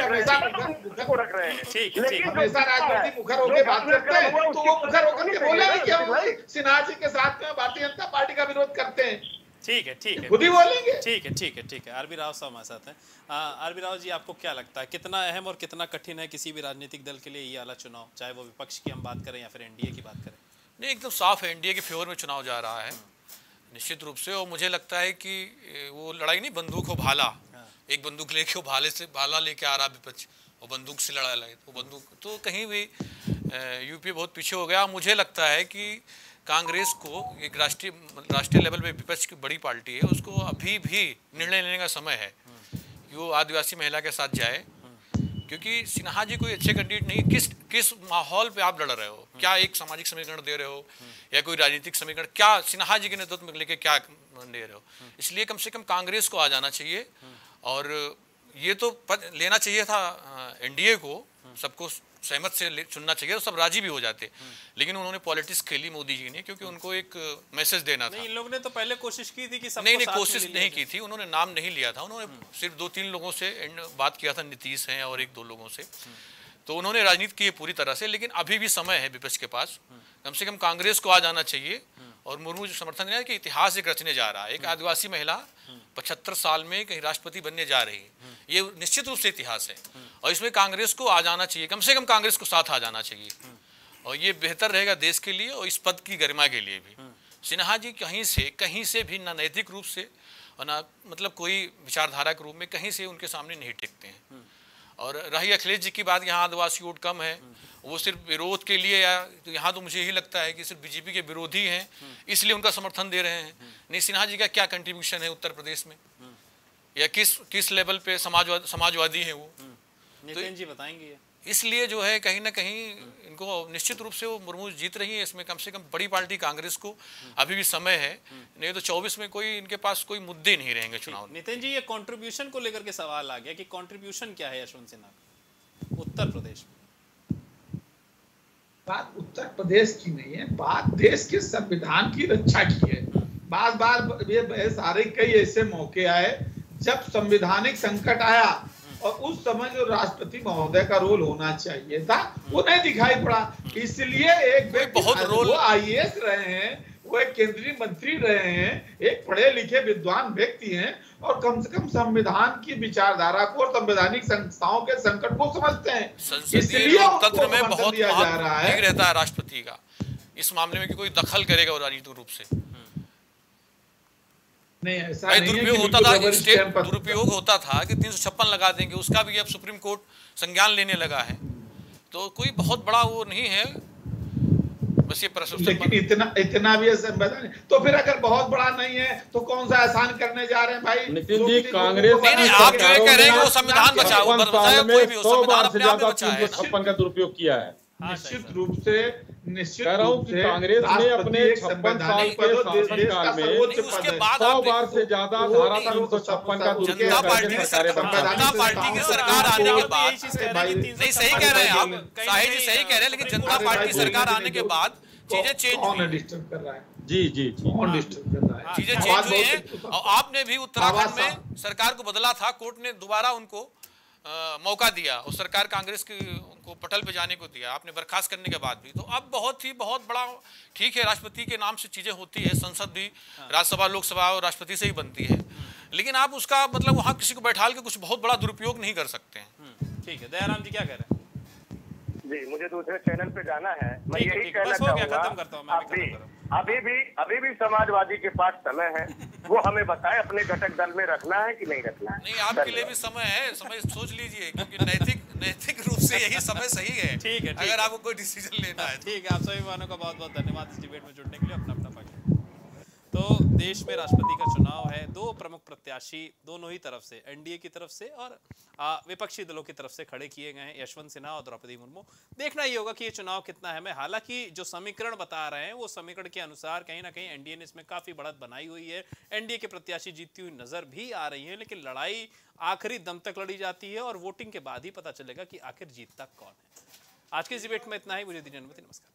हमेशा मुखर होकर बात करते हैं तो वो मुखर होकर के बोले नहीं कि सिन्हा जी के साथ में भारतीय जनता पार्टी का विरोध करते हैं। ठीक है, ठीक है, खुद ही बोलेंगे। ठीक है, ठीक है, ठीक है। आर बी राव साहब हमारे साथ हैं। आर बी राव जी, आपको क्या लगता है कितना अहम और कितना कठिन है किसी भी राजनीतिक दल के लिए ये आला चुनाव, चाहे वो विपक्ष की हम बात करें या फिर एनडीए की बात करें? नहीं, एकदम साफ है, एनडीए के फेवर में चुनाव जा रहा है निश्चित रूप से। और मुझे लगता है कि वो लड़ाई नहीं, बंदूक हो भाला, एक बंदूक लेके भाले से भाला लेके आ रहा विपक्ष, वो बंदूक से लड़ा लगे तो बंदूक तो कहीं भी यूपी बहुत पीछे हो गया। मुझे लगता है कि कांग्रेस को एक राष्ट्रीय लेवल पे विपक्ष की बड़ी पार्टी है, उसको अभी भी निर्णय लेने का समय है कि वो आदिवासी महिला के साथ जाए, क्योंकि सिन्हा जी कोई अच्छे कैंडिडेट नहीं। किस माहौल पे आप लड़ रहे हो, क्या एक सामाजिक समीकरण दे रहे हो या कोई राजनीतिक समीकरण, क्या सिन्हा जी के नेतृत्व में लेके क्या दे रहे हो? इसलिए कम से कम कांग्रेस को आ जाना चाहिए और ये तो पद लेना चाहिए था एनडीए को, सबको सहमत से चुनना चाहिए और सब राजी भी हो जाते, लेकिन उन्होंने पॉलिटिक्स खेली मोदी जी ने, क्योंकि उनको एक मैसेज देना था। इन लोगों ने तो पहले कोशिश की थी कि सबको नहीं कोशिश नहीं की थी, उन्होंने नाम नहीं लिया था, उन्होंने सिर्फ 2-3 लोगों से बात किया था, नीतीश हैं और 1-2 लोगों से, तो उन्होंने राजनीति की पूरी तरह से। लेकिन अभी भी समय है विपक्ष के पास, कम से कम कांग्रेस को आ जाना चाहिए और मुर्मू समर्थन देना है कि इतिहास एक रचने जा रहा है, एक आदिवासी महिला 75 साल में कहीं राष्ट्रपति बनने जा रही है, ये निश्चित रूप से इतिहास है और इसमें कांग्रेस को आ जाना चाहिए, कम से कम कांग्रेस को साथ आ जाना चाहिए और ये बेहतर रहेगा देश के लिए और इस पद की गरिमा के लिए भी। सिन्हा जी कहीं से भी ना नैतिक रूप से और ना मतलब कोई विचारधारा के रूप में कहीं से उनके सामने नहीं टिकते हैं। और रही अखिलेश जी की बात, यहाँ आदिवासी वोट कम है, वो सिर्फ विरोध के लिए या तो यहाँ तो मुझे यही लगता है कि सिर्फ बीजेपी के विरोधी हैं इसलिए उनका समर्थन दे रहे हैं। नहीं, सिन्हा जी का क्या कंट्रीब्यूशन है उत्तर प्रदेश में या किस लेवल पे समाजवादी हैं वो, नितिन जी बताएंगे। इसलिए जो है कहीं ना कहीं इनको निश्चित रूप से वो मुर्मू जीत रही है, इसमें कम से कम बड़ी पार्टी कांग्रेस को अभी भी समय है, नहीं तो 24 में कोई इनके पास कोई मुद्दे नहीं रहेंगे चुनाव। नितिन जी, ये कंट्रीब्यूशन को लेकर के सवाल आ गया कि कंट्रीब्यूशन क्या है यशवंत सिन्हा का उत्तर प्रदेश में? बात उत्तर प्रदेश की नहीं है, बात देश के संविधान की रक्षा की है। बार-बार ये बहस आ रही, कई ऐसे मौके आए जब संवैधानिक संकट आया और उस समय जो राष्ट्रपति महोदय का रोल होना चाहिए था वो नहीं दिखाई पड़ा, इसलिए एक बहुत रोल आईएएस रहे हैं, वो एक केंद्रीय मंत्री रहे हैं, एक पढ़े लिखे विद्वान व्यक्ति हैं और कम से कम संविधान की विचारधारा को और संवैधानिक संस्थाओं के संकट को समझते हैं, इसलिए तंत्र में बहुत दिया जा रहा है। रहता है राष्ट्रपति का इस मामले में कि कोई दखल करेगा राजनीतिक रूप से नहीं, ऐसा नहीं, दुरुपयोग होता था, दुरुपयोग होता था कि 356 लगा देंगे, उसका भी अब सुप्रीम कोर्ट संज्ञान लेने लगा है, तो कोई बहुत बड़ा वो नहीं है, बस ये लेकिन इतना भी है। तो फिर अगर बहुत बड़ा नहीं है तो कौन सा आसान करने जा रहे हैं भाई नितिन जी? कांग्रेस नहीं, आप जो कह रहे हैं वो संविधान बचाओ, कोई भी संविधान अपने आप बचाए, 56 का दुरुपयोग किया है। निश्चित रूप से कांग्रेस ने अपने 56 साल के शासनकाल में 100 बार से ज्यादा धारा 356 का जनता पार्टी की सरकार आने के बाद, नहीं सही कह रहे हैं आप, शाही जी सही कह रहे हैं, लेकिन जनता पार्टी की सरकार आने के बाद चीजें चेंज कर रहा है। चीजें चेंज हुई है और आपने भी उत्तराखंड में सरकार को बदला था, कोर्ट ने दोबारा उनको मौका दिया और सरकार कांग्रेस की को पटल पे जाने को दिया आपने बर्खास्त करने के बाद भी, तो अब बहुत बड़ा ठीक है राष्ट्रपति के नाम से चीज़ें होती है, संसद भी राज्यसभा लोकसभा और राष्ट्रपति से ही बनती है, लेकिन आप उसका मतलब वहाँ किसी को बैठाल के कुछ बहुत बड़ा दुरुपयोग नहीं कर सकते हैं। ठीक है, दयाराम जी क्या कह रहे हैं? जी मुझे दूसरे चैनल पे जाना है, मैं यही कहना चाहूँगा अभी भी समाजवादी के पास समय है, वो हमें बताए अपने घटक दल में रखना है कि नहीं रखना है। नहीं, आपके लिए भी समय है, समय सोच लीजिए, क्योंकि नैतिक नैतिक रूप से यही समय सही है। ठीक है, अगर आपको कोई डिसीजन लेना है। ठीक है, आप सभी वालों का बहुत बहुत धन्यवाद इस डिबेट में जुड़ने के लिए। अपना तो देश में राष्ट्रपति का चुनाव है, दो प्रमुख प्रत्याशी दोनों ही तरफ से, एनडीए की तरफ से और विपक्षी दलों की तरफ से खड़े किए गए हैं, यशवंत सिन्हा और द्रौपदी मुर्मू। देखना ही होगा कि ये चुनाव कितना है। मैं हालांकि जो समीकरण बता रहे हैं वो समीकरण के अनुसार कहीं ना कहीं एनडीए ने इसमें काफ़ी बढ़त बनाई हुई है, एनडीए के प्रत्याशी जीतती हुई नजर भी आ रही है, लेकिन लड़ाई आखिरी दम तक लड़ी जाती है और वोटिंग के बाद ही पता चलेगा कि आखिर जीतता कौन है। आज के डिबेट में इतना ही, मुझे दीजिए अनुमति, नमस्कार।